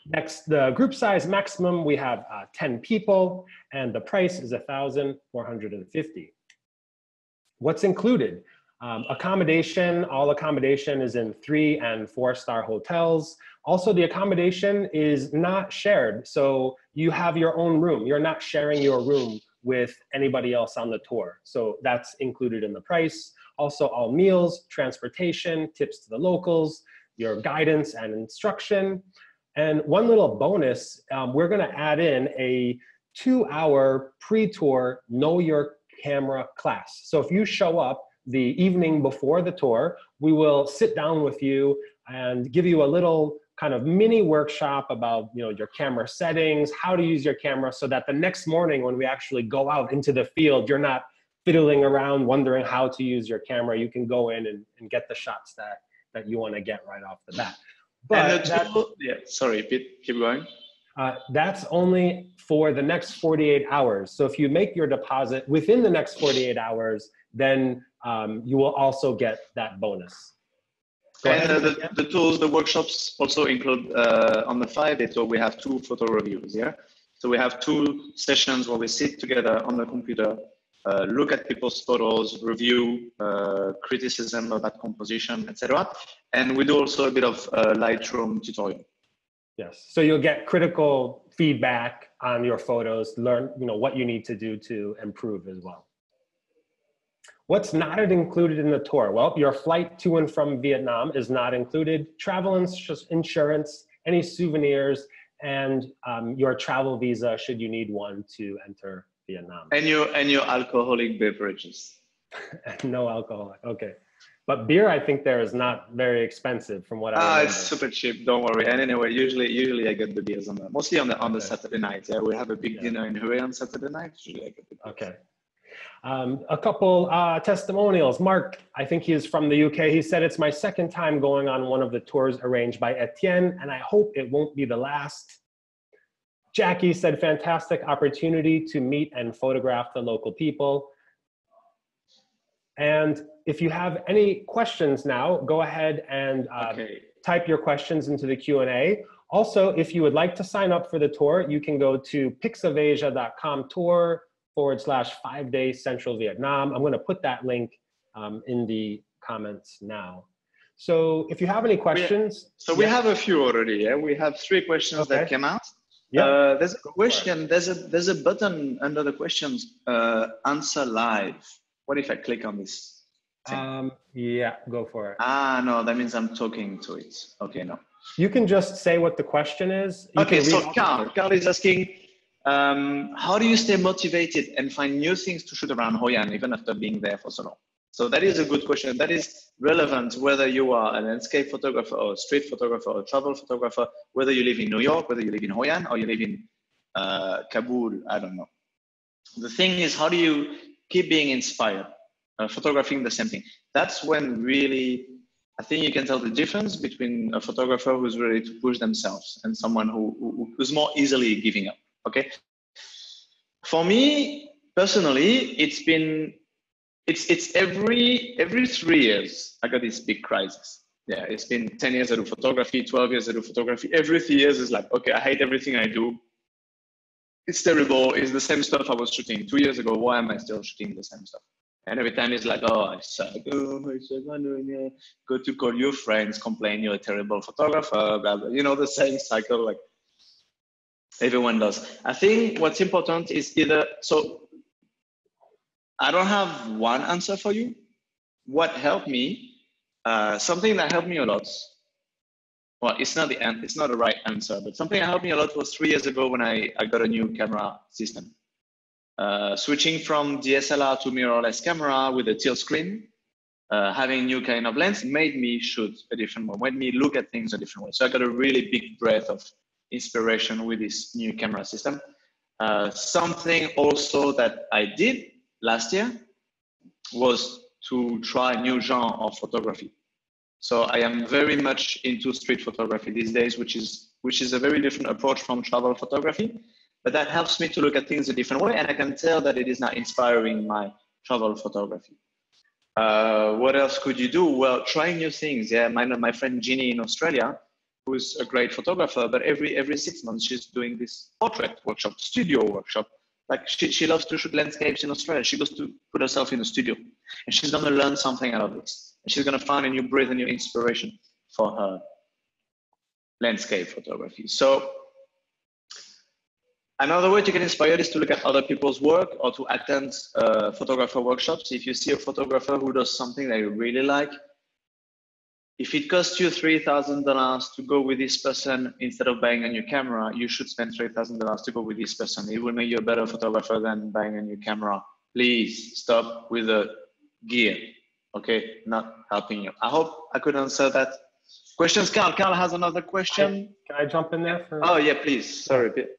Next, the group size maximum, we have uh, ten people and the price is one thousand four hundred fifty dollars. What's included? Um, accommodation, all accommodation is in three and four star hotels. Also, the accommodation is not shared. So you have your own room. You're not sharing your room with anybody else on the tour. So that's included in the price. Also, all meals, transportation, tips to the locals, your guidance and instruction. And one little bonus, um, we're gonna add in a two hour pre-tour Know Your Camera class. So if you show up the evening before the tour, we will sit down with you and give you a little kind of mini workshop about, you know, your camera settings, how to use your camera so that the next morning when we actually go out into the field, you're not fiddling around wondering how to use your camera. You can go in and, and get the shots that, that you want to get right off the bat. But that, yeah, sorry, Pete, keep going. Uh, that's only for the next forty-eight hours. So if you make your deposit within the next forty-eight hours, then um, you will also get that bonus. Go and uh, the, the tools, the workshops also include uh, on the five-day tour, we have two photo reviews, yeah? So we have two sessions where we sit together on the computer, uh, look at people's photos, review uh, criticism about composition, et cetera. And we do also a bit of uh, Lightroom tutorial. Yes, so you'll get critical feedback on your photos, learn, you know, what you need to do to improve as well. What's not included in the tour? Well, your flight to and from Vietnam is not included, travel ins insurance, any souvenirs, and um, your travel visa should you need one to enter Vietnam. And your, and your alcoholic beverages. No alcoholic, okay. But beer, I think there is not very expensive from what I remember. Ah, it's super cheap, don't worry. And anyway, usually usually I get the beers on the, mostly on the on the okay. Saturday night. Yeah, we have a big yeah. dinner in Hue on Saturday night. Usually I get the beers. Okay. Um, a couple uh, testimonials. Mark, I think he is from the U K. He said, it's my second time going on one of the tours arranged by Etienne, and I hope it won't be the last. Jackie said, fantastic opportunity to meet and photograph the local people. And if you have any questions now, go ahead and uh, okay. type your questions into the Q and A. Also, if you would like to sign up for the tour, you can go to pics of asia dot com tour forward slash five day Central Vietnam. I'm going to put that link um, in the comments now. So if you have any questions. We, so we yeah. have a few already. Yeah? We have three questions okay. that came out. Yeah. Uh, there's a question. There's a, there's a button under the questions, uh, answer live. What if I click on this thing? Um, yeah, go for it. Ah, no, that means I'm talking to it. Okay, no. You can just say what the question is. You okay, so Carl, Carl is asking, um, how do you stay motivated and find new things to shoot around Hoi An even after being there for so long? So that is a good question. That is relevant whether you are a landscape photographer or a street photographer or a travel photographer, whether you live in New York, whether you live in Hoi An or you live in uh, Kabul, I don't know. The thing is, how do you keep being inspired, uh, photographing the same thing? That's when really I think you can tell the difference between a photographer who's ready to push themselves and someone who, who who's more easily giving up. Okay. For me personally, it's been it's it's every every three years I got this big crisis. Yeah, it's been ten years I do photography, twelve years I do photography. Every three years it's like, okay, I hate everything I do. It's terrible. It's the same stuff I was shooting two years ago. Why am I still shooting the same stuff? And every time it's like, oh, I suck. Oh, I suck. Go to call your friends, complain you're a terrible photographer, blah, blah. You know, the same cycle, like everyone does. I think what's important is either, so I don't have one answer for you. What helped me, uh, something that helped me a lot, well, it's not the end, it's not the right answer, but something that helped me a lot was three years ago when I, I got a new camera system. Uh, switching from D S L R to mirrorless camera with a tilt screen, uh, having a new kind of lens made me shoot a different way, made me look at things a different way. So I got a really big breath of inspiration with this new camera system. Uh, something also that I did last year was to try a new genre of photography. So I am very much into street photography these days, which is, which is a very different approach from travel photography. But that helps me to look at things a different way, and I can tell that it is not inspiring my travel photography. Uh, what else could you do? Well, trying new things. Yeah, my, my friend Ginny in Australia, who's a great photographer, but every every six months she's doing this portrait workshop, studio workshop. Like she, she loves to shoot landscapes in Australia. She goes to put herself in a studio, and she's gonna learn something out of this. And she's gonna find a new breath, a new inspiration for her landscape photography. So. Another way to get inspired is to look at other people's work or to attend uh, photographer workshops. If you see a photographer who does something that you really like, if it costs you three thousand dollars to go with this person instead of buying a new camera, you should spend three thousand dollars to go with this person. It will make you a better photographer than buying a new camera. Please stop with the gear, okay? Not helping you. I hope I could answer that. Questions, Carl? Carl has another question. Can I jump in there? For... Oh, yeah, please. Sorry, Pete.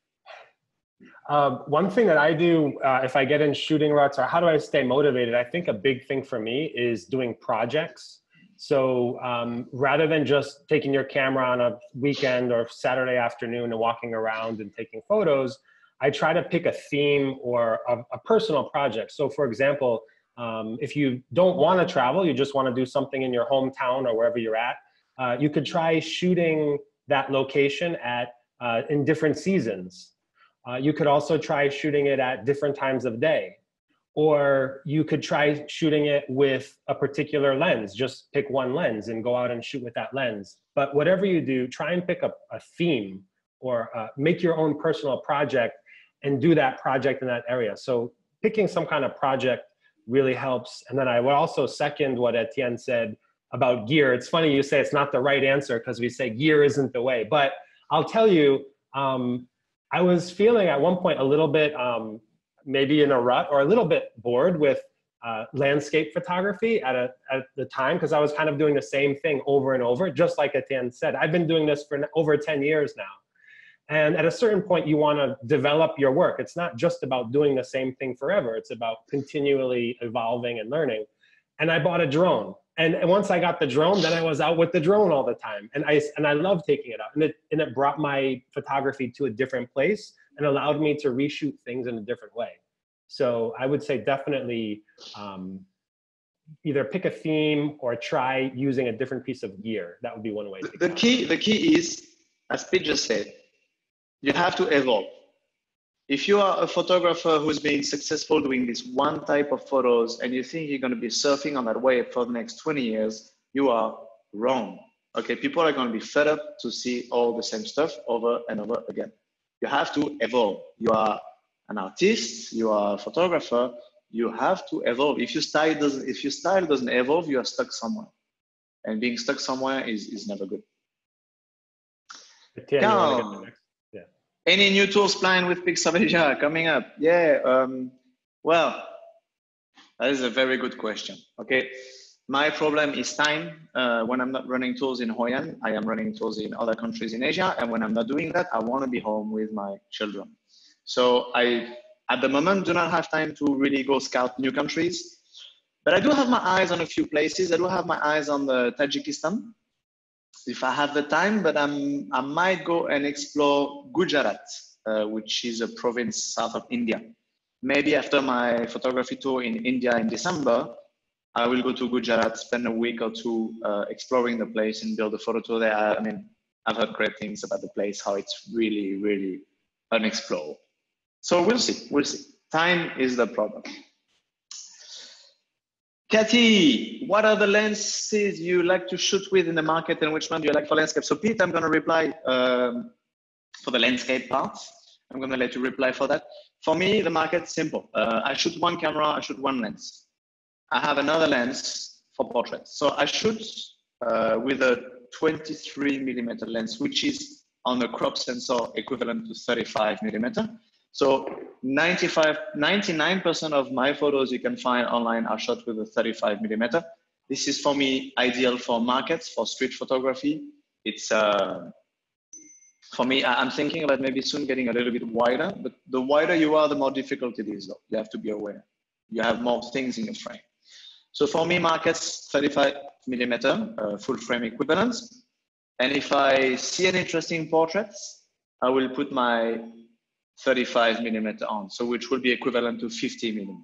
Uh, one thing that I do uh, if I get in shooting ruts, or how do I stay motivated, I think a big thing for me is doing projects. So um, rather than just taking your camera on a weekend or Saturday afternoon and walking around and taking photos, I try to pick a theme or a, a personal project. So for example, um, if you don't want to travel, you just want to do something in your hometown or wherever you're at, uh, you could try shooting that location at uh, in different seasons. Uh, you could also try shooting it at different times of day, or you could try shooting it with a particular lens. Just pick one lens and go out and shoot with that lens. But whatever you do, try and pick up a, a theme, or uh, make your own personal project and do that project in that area. So picking some kind of project really helps. And then I would also second what Etienne said about gear. It's funny you say it's not the right answer, because we say gear isn't the way, but I'll tell you, um, I was feeling at one point a little bit, um, maybe in a rut, or a little bit bored with uh, landscape photography at, a, at the time, because I was kind of doing the same thing over and over, just like Etienne said. I've been doing this for over ten years now. And at a certain point, you want to develop your work. It's not just about doing the same thing forever. It's about continually evolving and learning. And I bought a drone. And, and once I got the drone, then I was out with the drone all the time. And I, and I love taking it out. And it, and it brought my photography to a different place and allowed me to reshoot things in a different way. So I would say definitely um, either pick a theme or try using a different piece of gear. That would be one way. To the, key, the key is, as Pete just said, you have to evolve. If you are a photographer who's been successful doing this one type of photos and you think you're going to be surfing on that wave for the next twenty years, you are wrong. Okay, people are going to be fed up to see all the same stuff over and over again. You have to evolve. You are an artist, you are a photographer, you have to evolve. If your style doesn't, if your style doesn't evolve, you are stuck somewhere. And being stuck somewhere is, is never good. Now, any new tools planned with Pics of Asia coming up? Yeah, um, well, that is a very good question, okay? My problem is time. Uh, when I'm not running tools in Hoi An, I am running tools in other countries in Asia, and when I'm not doing that, I want to be home with my children. So I, at the moment, do not have time to really go scout new countries. But I do have my eyes on a few places. I do have my eyes on the Tajikistan, if I have the time, but I'm, I might go and explore Gujarat, uh, which is a province south of India. Maybe after my photography tour in India in December, I will go to Gujarat, spend a week or two uh, exploring the place and build a photo tour there. I mean, I've heard great things about the place, how it's really, really unexplored. So we'll see, we'll see. Time is the problem. Kathy, what are the lenses you like to shoot with in the market and which one do you like for landscape? So Pete, I'm gonna reply um, for the landscape part. I'm gonna let you reply for that. For me, the market's simple. Uh, I shoot one camera, I shoot one lens. I have another lens for portraits. So I shoot uh, with a twenty-three millimeter lens, which is on the crop sensor equivalent to thirty-five millimeter. So ninety-five, ninety-nine percent of my photos you can find online are shot with a thirty-five millimeter. This is for me ideal for markets, for street photography. It's uh, for me, I'm thinking about maybe soon getting a little bit wider, but the wider you are, the more difficult it is though. You have to be aware. You have more things in your frame. So for me, markets, thirty-five millimeter, uh, full frame equivalent. And if I see an interesting portrait, I will put my thirty-five millimeter on, so which will be equivalent to fifty millimeter.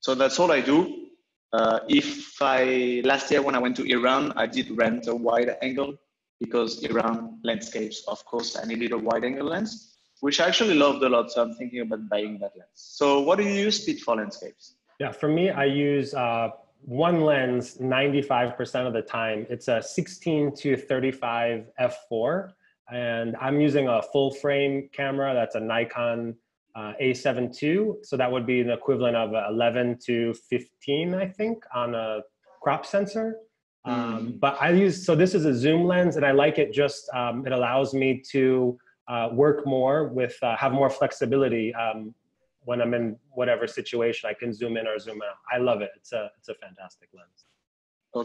So that's all I do. Uh, if I, last year when I went to Iran, I did rent a wide angle because Iran landscapes, of course, I needed a wide angle lens, which I actually loved a lot. So I'm thinking about buying that lens. So what do you use, Pete, for landscapes? Yeah, for me, I use uh, one lens ninety-five percent of the time. It's a sixteen to thirty-five F four. And I'm using a full frame camera. That's a Nikon uh, A seven two. So that would be an equivalent of eleven to fifteen, I think, on a crop sensor. Mm. Um, but I use, so this is a zoom lens and I like it just, um, it allows me to uh, work more with, uh, have more flexibility um, when I'm in whatever situation. I can zoom in or zoom out. I love it. It's a, it's a fantastic lens.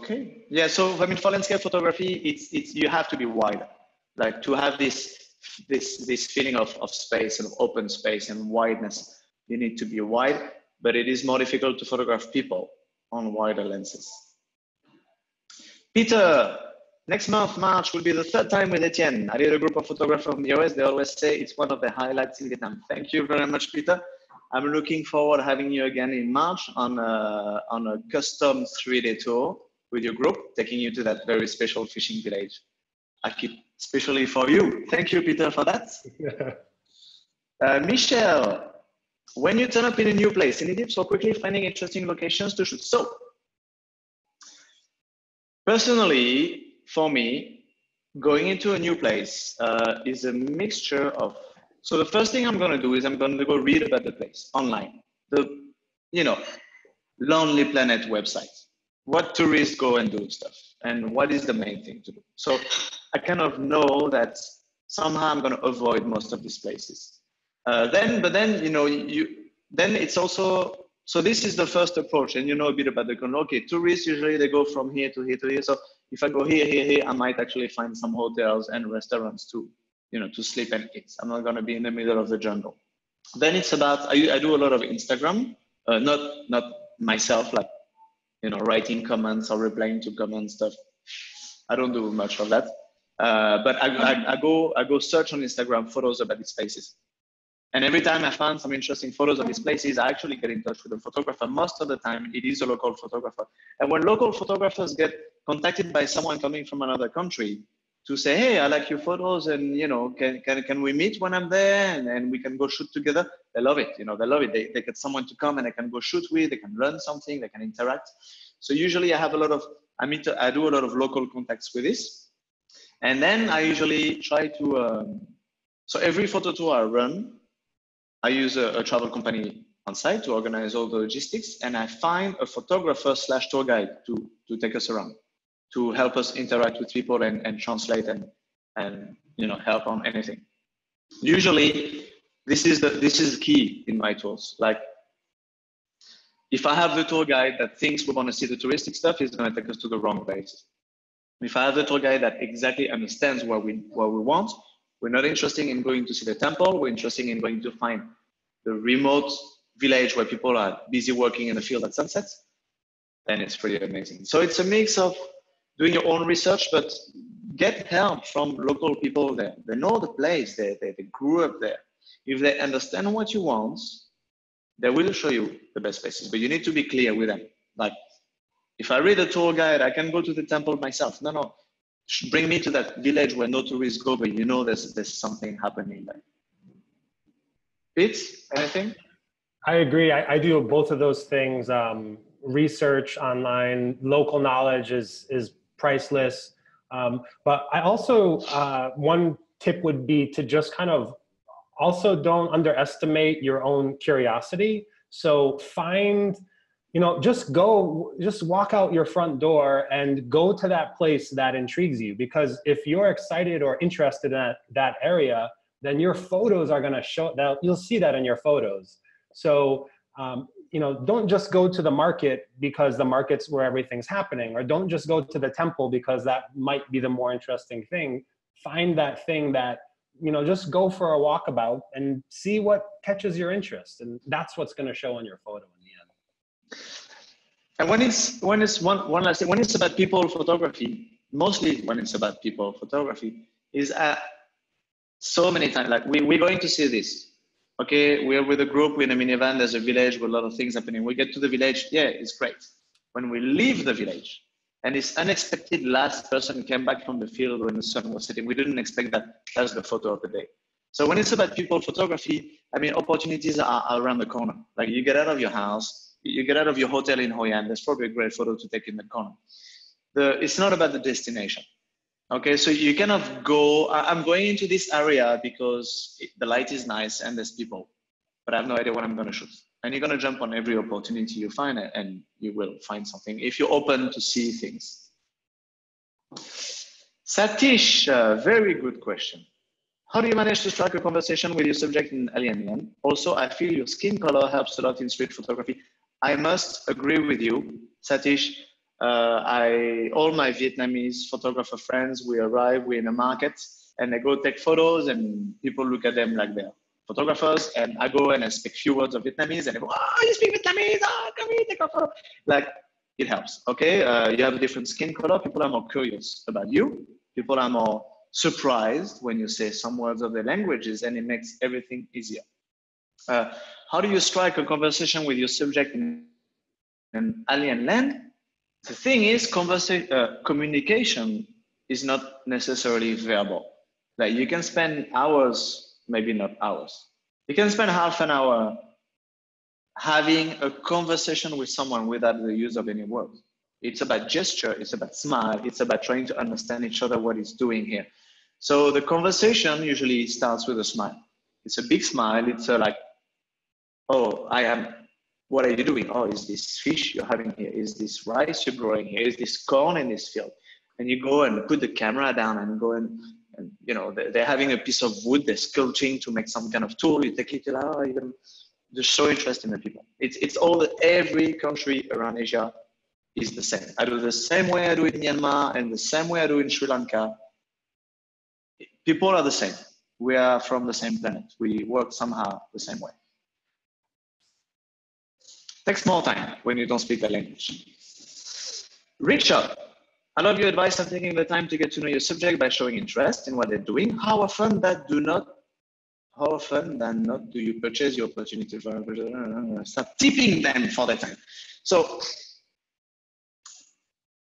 Okay. Yeah. So, I mean, for landscape photography, it's, it's, you have to be wider. Like to have this this this feeling of, of space and of open space and wideness, you need to be wide, but it is more difficult to photograph people on wider lenses. Peter, next month, March, will be the third time with Etienne. I did a group of photographers from the U S. They always say it's one of the highlights in Vietnam. Thank you very much, Peter. I'm looking forward to having you again in March on a, on a custom three-day tour with your group, taking you to that very special fishing village. I keep especially for you. Thank you, Peter, for that. uh, Michelle, when you turn up in a new place, any tips for quickly finding interesting locations to shoot? So, personally, for me, going into a new place uh, is a mixture of, so the first thing I'm going to do is I'm going to go read about the place online. The, you know, Lonely Planet website. What tourists go and do stuff, and what is the main thing to do. So I kind of know that somehow I'm going to avoid most of these places. Uh, then, but then, you know, you, then it's also, so this is the first approach, and you know a bit about the country. Okay, tourists usually they go from here to here to here. So if I go here, here, here, I might actually find some hotels and restaurants to, you know, to sleep and eat. I'm not going to be in the middle of the jungle. Then it's about, I, I do a lot of Instagram, uh, not, not myself, like, you know, writing comments or replying to comments stuff. I don't do much of that. Uh, but I, I, I go I go search on Instagram photos about these places. And every time I find some interesting photos of these places, I actually get in touch with a photographer. Most of the time, it is a local photographer. And when local photographers get contacted by someone coming from another country to say, hey, I like your photos and, you know, can, can, can we meet when I'm there and, and we can go shoot together? They love it, you know, they love it. They, they get someone to come and they can go shoot with, they can learn something, they can interact. So usually I have a lot of, I meet, I do a lot of local contacts with this. And then I usually try to, um, so every photo tour I run, I use a, a travel company on site to organize all the logistics. And I find a photographer slash tour guide to, to take us around, to help us interact with people and, and translate and, and, you know, help on anything. Usually, this is the, this is key in my tours. Like, if I have the tour guide that thinks we want to see the touristic stuff, he's going to take us to the wrong place. If I have the tour guide that exactly understands what we, what we want, we're not interested in going to see the temple, we're interested in going to find the remote village where people are busy working in the field at sunset. and it's pretty amazing. So it's a mix of doing your own research, but get help from local people there. They know the place, they, they, they grew up there. If they understand what you want, they will show you the best places, but you need to be clear with them. Like, if I read a tour guide, I can go to the temple myself. No, no, bring me to that village where no tourists go, but you know there's, there's something happening there. Pete, anything? I agree. I, I do both of those things. Um, research online, local knowledge is, is priceless. Um, but I also, uh, one tip would be to just kind of also don't underestimate your own curiosity. So find, you know, just go, just walk out your front door and go to that place that intrigues you. Because if you're excited or interested in that, that area, then your photos are gonna show that. You'll see that in your photos. So, um, you know, don't just go to the market because the market's where everything's happening, or don't just go to the temple because that might be the more interesting thing. Find that thing that, you know, just go for a walkabout and see what catches your interest. And that's what's gonna show on your photo in the end. And when it's, when it's one, one last thing, when it's about people photography, mostly when it's about people photography, is uh, so many times, like we, we're going to see this. Okay, we're with a group, we're in a minivan, there's a village with a lot of things happening. We get to the village, yeah, it's great. When we leave the village, and this unexpected last person came back from the field when the sun was setting, we didn't expect that. That's the photo of the day. So when it's about people photography, I mean, opportunities are, are around the corner. Like you get out of your house, you get out of your hotel in Hoi An, there's probably a great photo to take in the corner. The, it's not about the destination. Okay, so you kind of go, I'm going into this area because it, the light is nice and there's people, but I have no idea what I'm gonna shoot. And you're gonna jump on every opportunity you find and you will find something if you're open to see things. Satish, uh, very good question. How do you manage to strike a conversation with your subject in Alien Land? Also, I feel your skin color helps a lot in street photography. I must agree with you, Satish. Uh, I, all my Vietnamese photographer friends, we arrive, we're in a market and they go take photos and people look at them like they're photographers, and I go and I speak few words of Vietnamese and they go, oh, you speak Vietnamese, oh, come here, take a photo. Like, it helps, okay? Uh, you have a different skin color, people are more curious about you, people are more surprised when you say some words of their languages, and it makes everything easier. Uh, how do you strike a conversation with your subject in an alien land? The thing is, conversa- uh, communication is not necessarily verbal. Like you can spend hours, maybe not hours. You can spend half an hour having a conversation with someone without the use of any words. It's about gesture, it's about smile, it's about trying to understand each other, what is doing here. So the conversation usually starts with a smile. It's a big smile, it's a like, oh, I am, what are you doing? Oh, is this fish you're having here? Is this rice you're growing here? Is this corn in this field? And you go and put the camera down and go and, and you know, they're, they're having a piece of wood, they're sculpting to make some kind of tool. You take it, you're like, oh, you know, they're so interesting, the people. It's, it's all that every country around Asia is the same. I do the same way I do in Myanmar and the same way I do in Sri Lanka. People are the same. We are from the same planet. We work somehow the same way. Takes more time when you don't speak the language. Richard, I love your advice on taking the time to get to know your subject by showing interest in what they're doing. How often that do not, how often than not do you purchase your opportunity for start tipping them for the time? So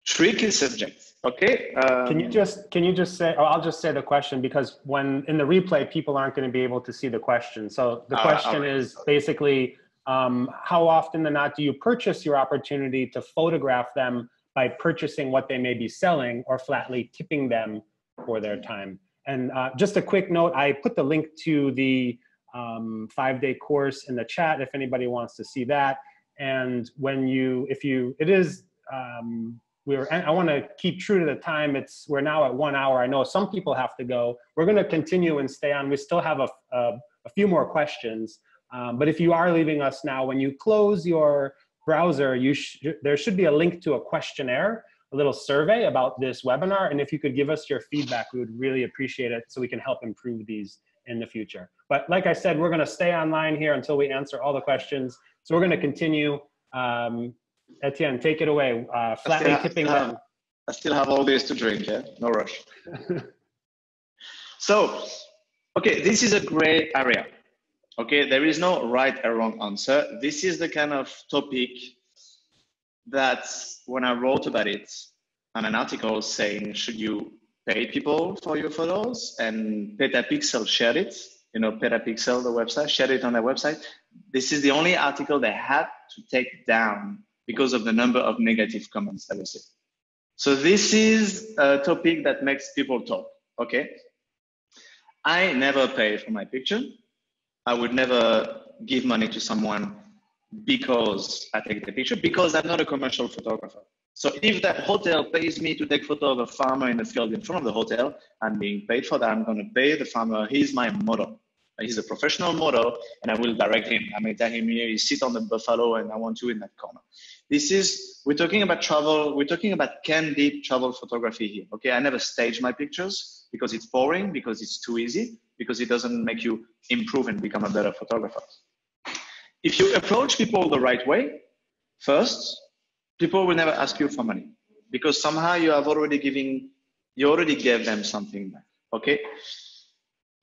tricky subject. Okay. Um, can you just can you just say? Oh, I'll just say the question because when in the replay, people aren't going to be able to see the question. So the question uh, okay. is basically. Um, how often than not do you purchase your opportunity to photograph them by purchasing what they may be selling or flatly tipping them for their time? And uh, just a quick note, I put the link to the um, five-day course in the chat if anybody wants to see that. And when you, if you, it is, um, we're, I want to keep true to the time. It's, we're now at one hour. I know some people have to go. We're going to continue and stay on. We still have a, a, a few more questions. Um, but if you are leaving us now, when you close your browser, you sh there should be a link to a questionnaire, a little survey about this webinar. And if you could give us your feedback, we would really appreciate it so we can help improve these in the future. But like I said, we're going to stay online here until we answer all the questions. So we're going to continue um, Etienne, take it away. Uh, flatly tipping them. I still have all this to drink, yeah? No rush. So, okay, this is a gray area. Okay, there is no right or wrong answer. This is the kind of topic that when I wrote about it on an article saying, should you pay people for your photos? And Petapixel shared it, you know, Petapixel, the website, shared it on their website. This is the only article they had to take down because of the number of negative comments that were seen. So this is a topic that makes people talk, okay? I never pay for my picture. I would never give money to someone because I take the picture, because I'm not a commercial photographer. So if that hotel pays me to take photo of a farmer in the field in front of the hotel, I'm being paid for that. I'm going to pay the farmer. He's my model. He's a professional model, and I will direct him. I may tell him, you know, you sit on the buffalo, and I want you in that corner. This is, we're talking about travel. We're talking about candid travel photography here. Okay, I never stage my pictures because it's boring, because it's too easy, because it doesn't make you improve and become a better photographer. If you approach people the right way, first, people will never ask you for money because somehow you have already giving, you already gave them something back, okay?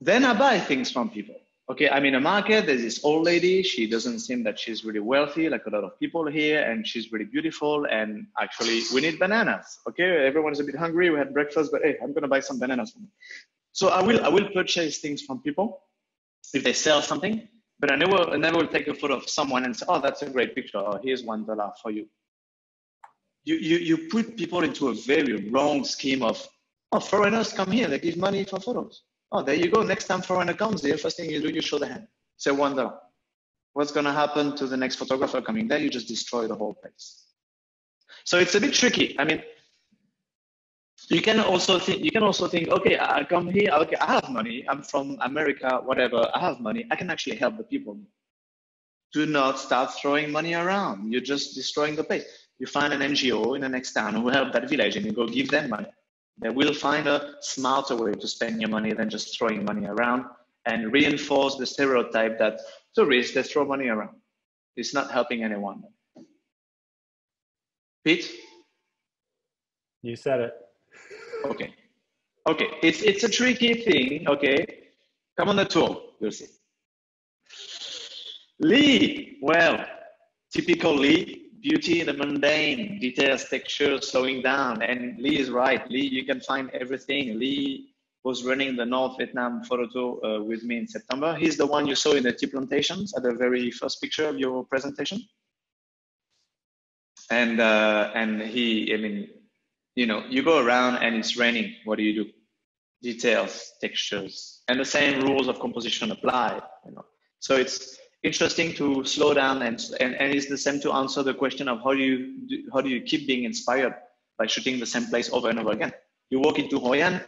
Then I buy things from people, okay? I'm in a market, there's this old lady, she doesn't seem that she's really wealthy, like a lot of people here, and she's really beautiful, and actually, we need bananas, okay? Everyone's a bit hungry, we had breakfast, but hey, I'm gonna buy some bananas from you. So I will, I will purchase things from people if they sell something, but I never, I never will take a photo of someone and say, oh, that's a great picture, or here's one dollar for you. You, you, you put people into a very wrong scheme of, oh, foreigners come here, they give money for photos. Oh, there you go, next time foreigner comes here, first thing you do, you show the hand, say one dollar. What's gonna happen to the next photographer coming there? You just destroy the whole place. So it's a bit tricky. I mean, you can also think, you can also think, okay, I come here, okay, I have money, I'm from America, whatever, I have money, I can actually help the people. Do not start throwing money around. You're just destroying the place. You find an N G O in the next town who will help that village and you go give them money. They will find a smarter way to spend your money than just throwing money around and reinforce the stereotype that tourists, they throw money around. It's not helping anyone. Pete? You said it. Okay. Okay, it's, it's a tricky thing, okay? Come on the tour, you'll see. Lee, well, typical Lee. Beauty in the mundane, details, texture, slowing down. And Lee is right. Lee, you can find everything. Lee was running the North Vietnam photo tour uh, with me in September. He's the one you saw in the tea plantations at the very first picture of your presentation. And, uh, and he, I mean, you know, you go around and it's raining. What do you do? Details, textures. And the same rules of composition apply, you know. So it's interesting to slow down, and, and and it's the same to answer the question of how do you do, how do you keep being inspired by shooting the same place over and over again. You walk into Hoi An,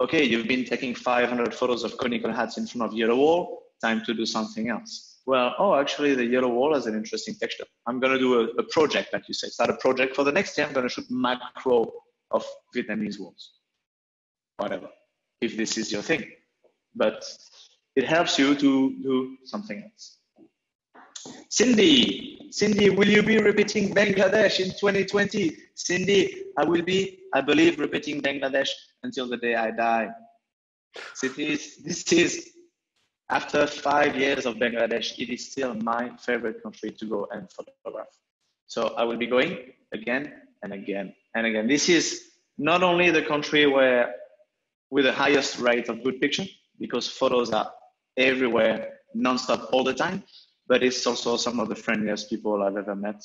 okay, you've been taking five hundred photos of conical hats in front of yellow wall. Time to do something else. Well, oh, actually, the yellow wall has an interesting texture. I'm gonna do a, a project, like you said, start a project for the next year. I'm gonna shoot macro of Vietnamese walls, whatever, if this is your thing, but. It helps you to do something else. Cindy, Cindy, will you be repeating Bangladesh in twenty twenty? Cindy, I will be, I believe, repeating Bangladesh until the day I die. So it is, this is, after five years of Bangladesh, it is still my favorite country to go and photograph. So I will be going again and again and again. This is not only the country where, with the highest rate of good picture, because photos are everywhere, non-stop, all the time, but it's also some of the friendliest people I've ever met.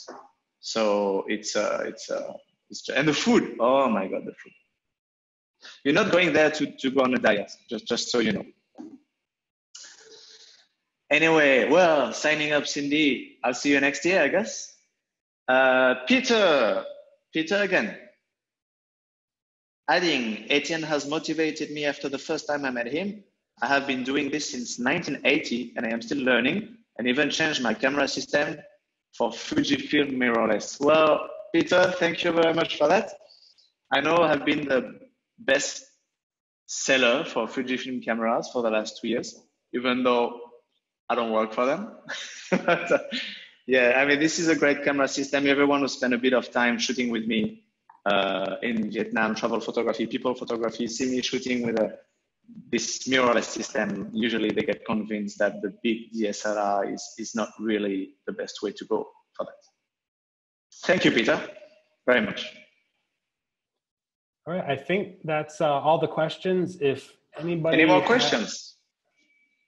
So it's, uh, it's, uh, it's, and the food, oh my God, the food. You're not going there to, to go on a diet, just, just so you know. Anyway, well, signing up, Cindy. I'll see you next year, I guess. Uh, Peter, Peter again. Adding, Etienne has motivated me after the first time I met him. I have been doing this since nineteen eighty, and I am still learning, and even changed my camera system for Fujifilm mirrorless. Well, Peter, thank you very much for that. I know I have been the best seller for Fujifilm cameras for the last two years, even though I don't work for them. But, uh, Yeah, I mean, this is a great camera system. Everyone who spent a bit of time shooting with me uh, in Vietnam, travel photography, people photography, see me shooting with a, this mirrorless system. Usually they get convinced that the big D S L R is, is not really the best way to go for that. Thank you, Peter, very much. All right, I think that's uh, all the questions. If anybody- Any more has, questions?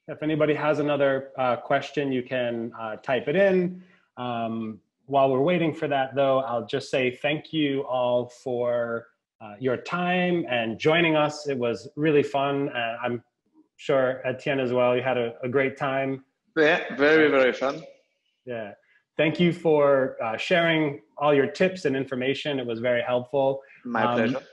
If anybody has another uh, question, you can uh, type it in. Um, while we're waiting for that though, I'll just say thank you all for uh, your time and joining us. It was really fun. Uh, I'm sure Etienne as well, you had a, a great time. Yeah, very, very fun. Yeah. Thank you for uh, sharing all your tips and information. It was very helpful. My um, pleasure.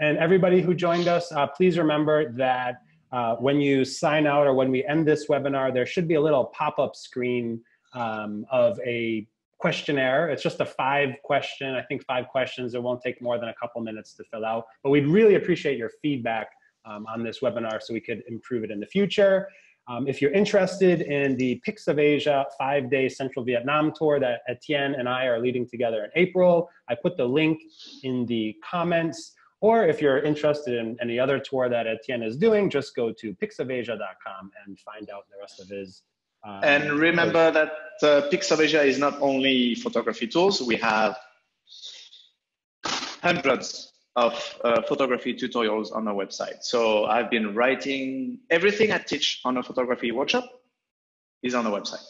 And everybody who joined us, uh, please remember that uh, when you sign out or when we end this webinar, there should be a little pop-up screen um, of a questionnaire. It's just a five question, I think five questions. It won't take more than a couple minutes to fill out, but we'd really appreciate your feedback um, on this webinar so we could improve it in the future. Um, if you're interested in the Pics of Asia five-day Central Vietnam tour that Etienne and I are leading together in April, I put the link in the comments. Or if you're interested in any other tour that Etienne is doing, just go to pics of asia dot com and find out the rest of his. Um, and remember that uh, Pics of Asia is not only photography tools. We have hundreds of uh, photography tutorials on our website. So I've been writing, everything I teach on a photography workshop is on the website.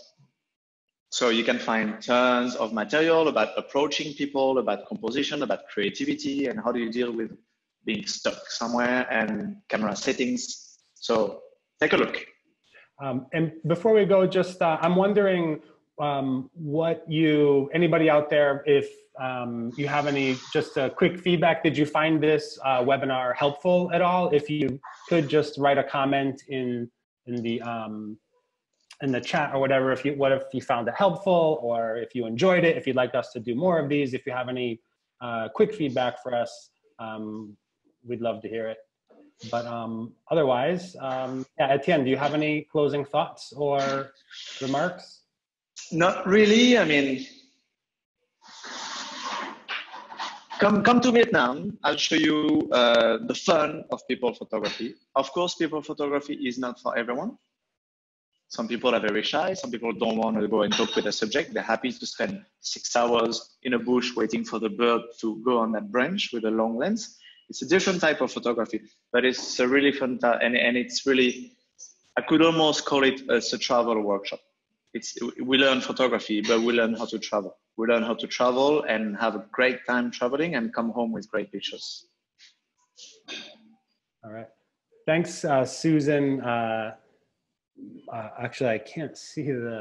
So you can find tons of material about approaching people, about composition, about creativity, and how do you deal with being stuck somewhere, and camera settings. So take a look. Um, and before we go, just uh, I'm wondering um, what you, anybody out there, if Um, you have any, just a quick feedback, did you find this uh, webinar helpful at all? If you could just write a comment in, in, the, um, in the chat or whatever, if you, what if you found it helpful, or if you enjoyed it, if you'd like us to do more of these, if you have any uh, quick feedback for us, um, we'd love to hear it. But um, otherwise, um, yeah, Etienne, do you have any closing thoughts or remarks? Not really, I mean, Come, come to Vietnam, I'll show you uh, the fun of people photography. Of course, people photography is not for everyone. Some people are very shy, some people don't want to go and talk with a subject. They're happy to spend six hours in a bush waiting for the bird to go on that branch with a long lens. It's a different type of photography, but it's a really fun, and, and it's really, I could almost call it as a travel workshop. It's, we learn photography, but we learn how to travel. We learn how to travel and have a great time traveling and come home with great pictures. All right. Thanks, uh, Susan. Uh, uh, actually, I can't see the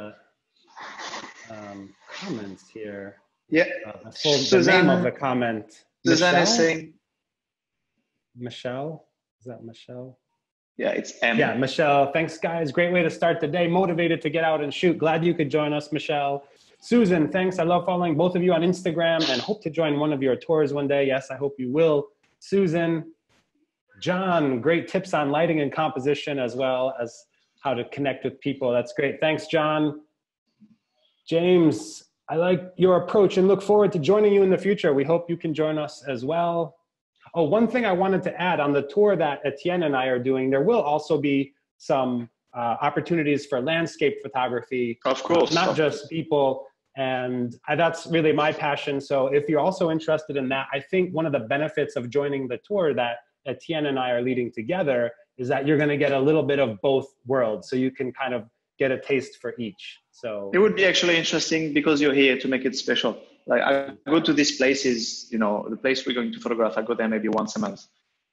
um, comments here. Yeah. Uh, the, full, Suzanne, the name of the comment. Suzanne Michelle? Is saying. Michelle? Is that Michelle? Yeah, it's M. Yeah, Michelle. Thanks, guys. Great way to start the day. Motivated to get out and shoot. Glad you could join us, Michelle. Susan, thanks. I love following both of you on Instagram and hope to join one of your tours one day. Yes, I hope you will, Susan. John, great tips on lighting and composition as well as how to connect with people. That's great. Thanks, John. James, I like your approach and look forward to joining you in the future. We hope you can join us as well. Oh, one thing I wanted to add on the tour that Etienne and I are doing, there will also be some uh, opportunities for landscape photography. Of course. Not just people. And I, that's really my passion. So if you're also interested in that, I think one of the benefits of joining the tour that Etienne and I are leading together is that you're going to get a little bit of both worlds. So you can kind of get a taste for each. So it would be actually interesting because you're here to make it special. Like I go to these places, you know, the place we're going to photograph, I go there maybe once a month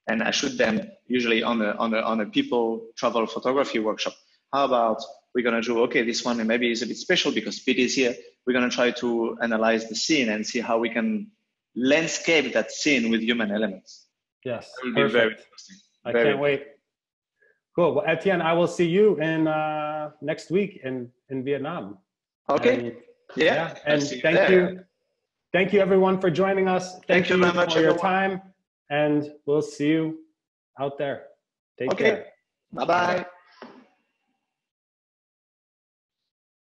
and I shoot them usually on a, on a, on a people travel photography workshop. How about we're going to do, okay, this one maybe is a bit special because Pete is here. We're going to try to analyze the scene and see how we can landscape that scene with human elements. Yes. It will be very interesting. I very can't wait. Cool. Well, Etienne, I will see you in uh, next week in, in Vietnam. Okay. And, yeah. yeah. And thank there. you. Thank you, everyone, for joining us. Thank, thank you very much for your time. And we'll see you out there. Take okay. care. Bye-bye.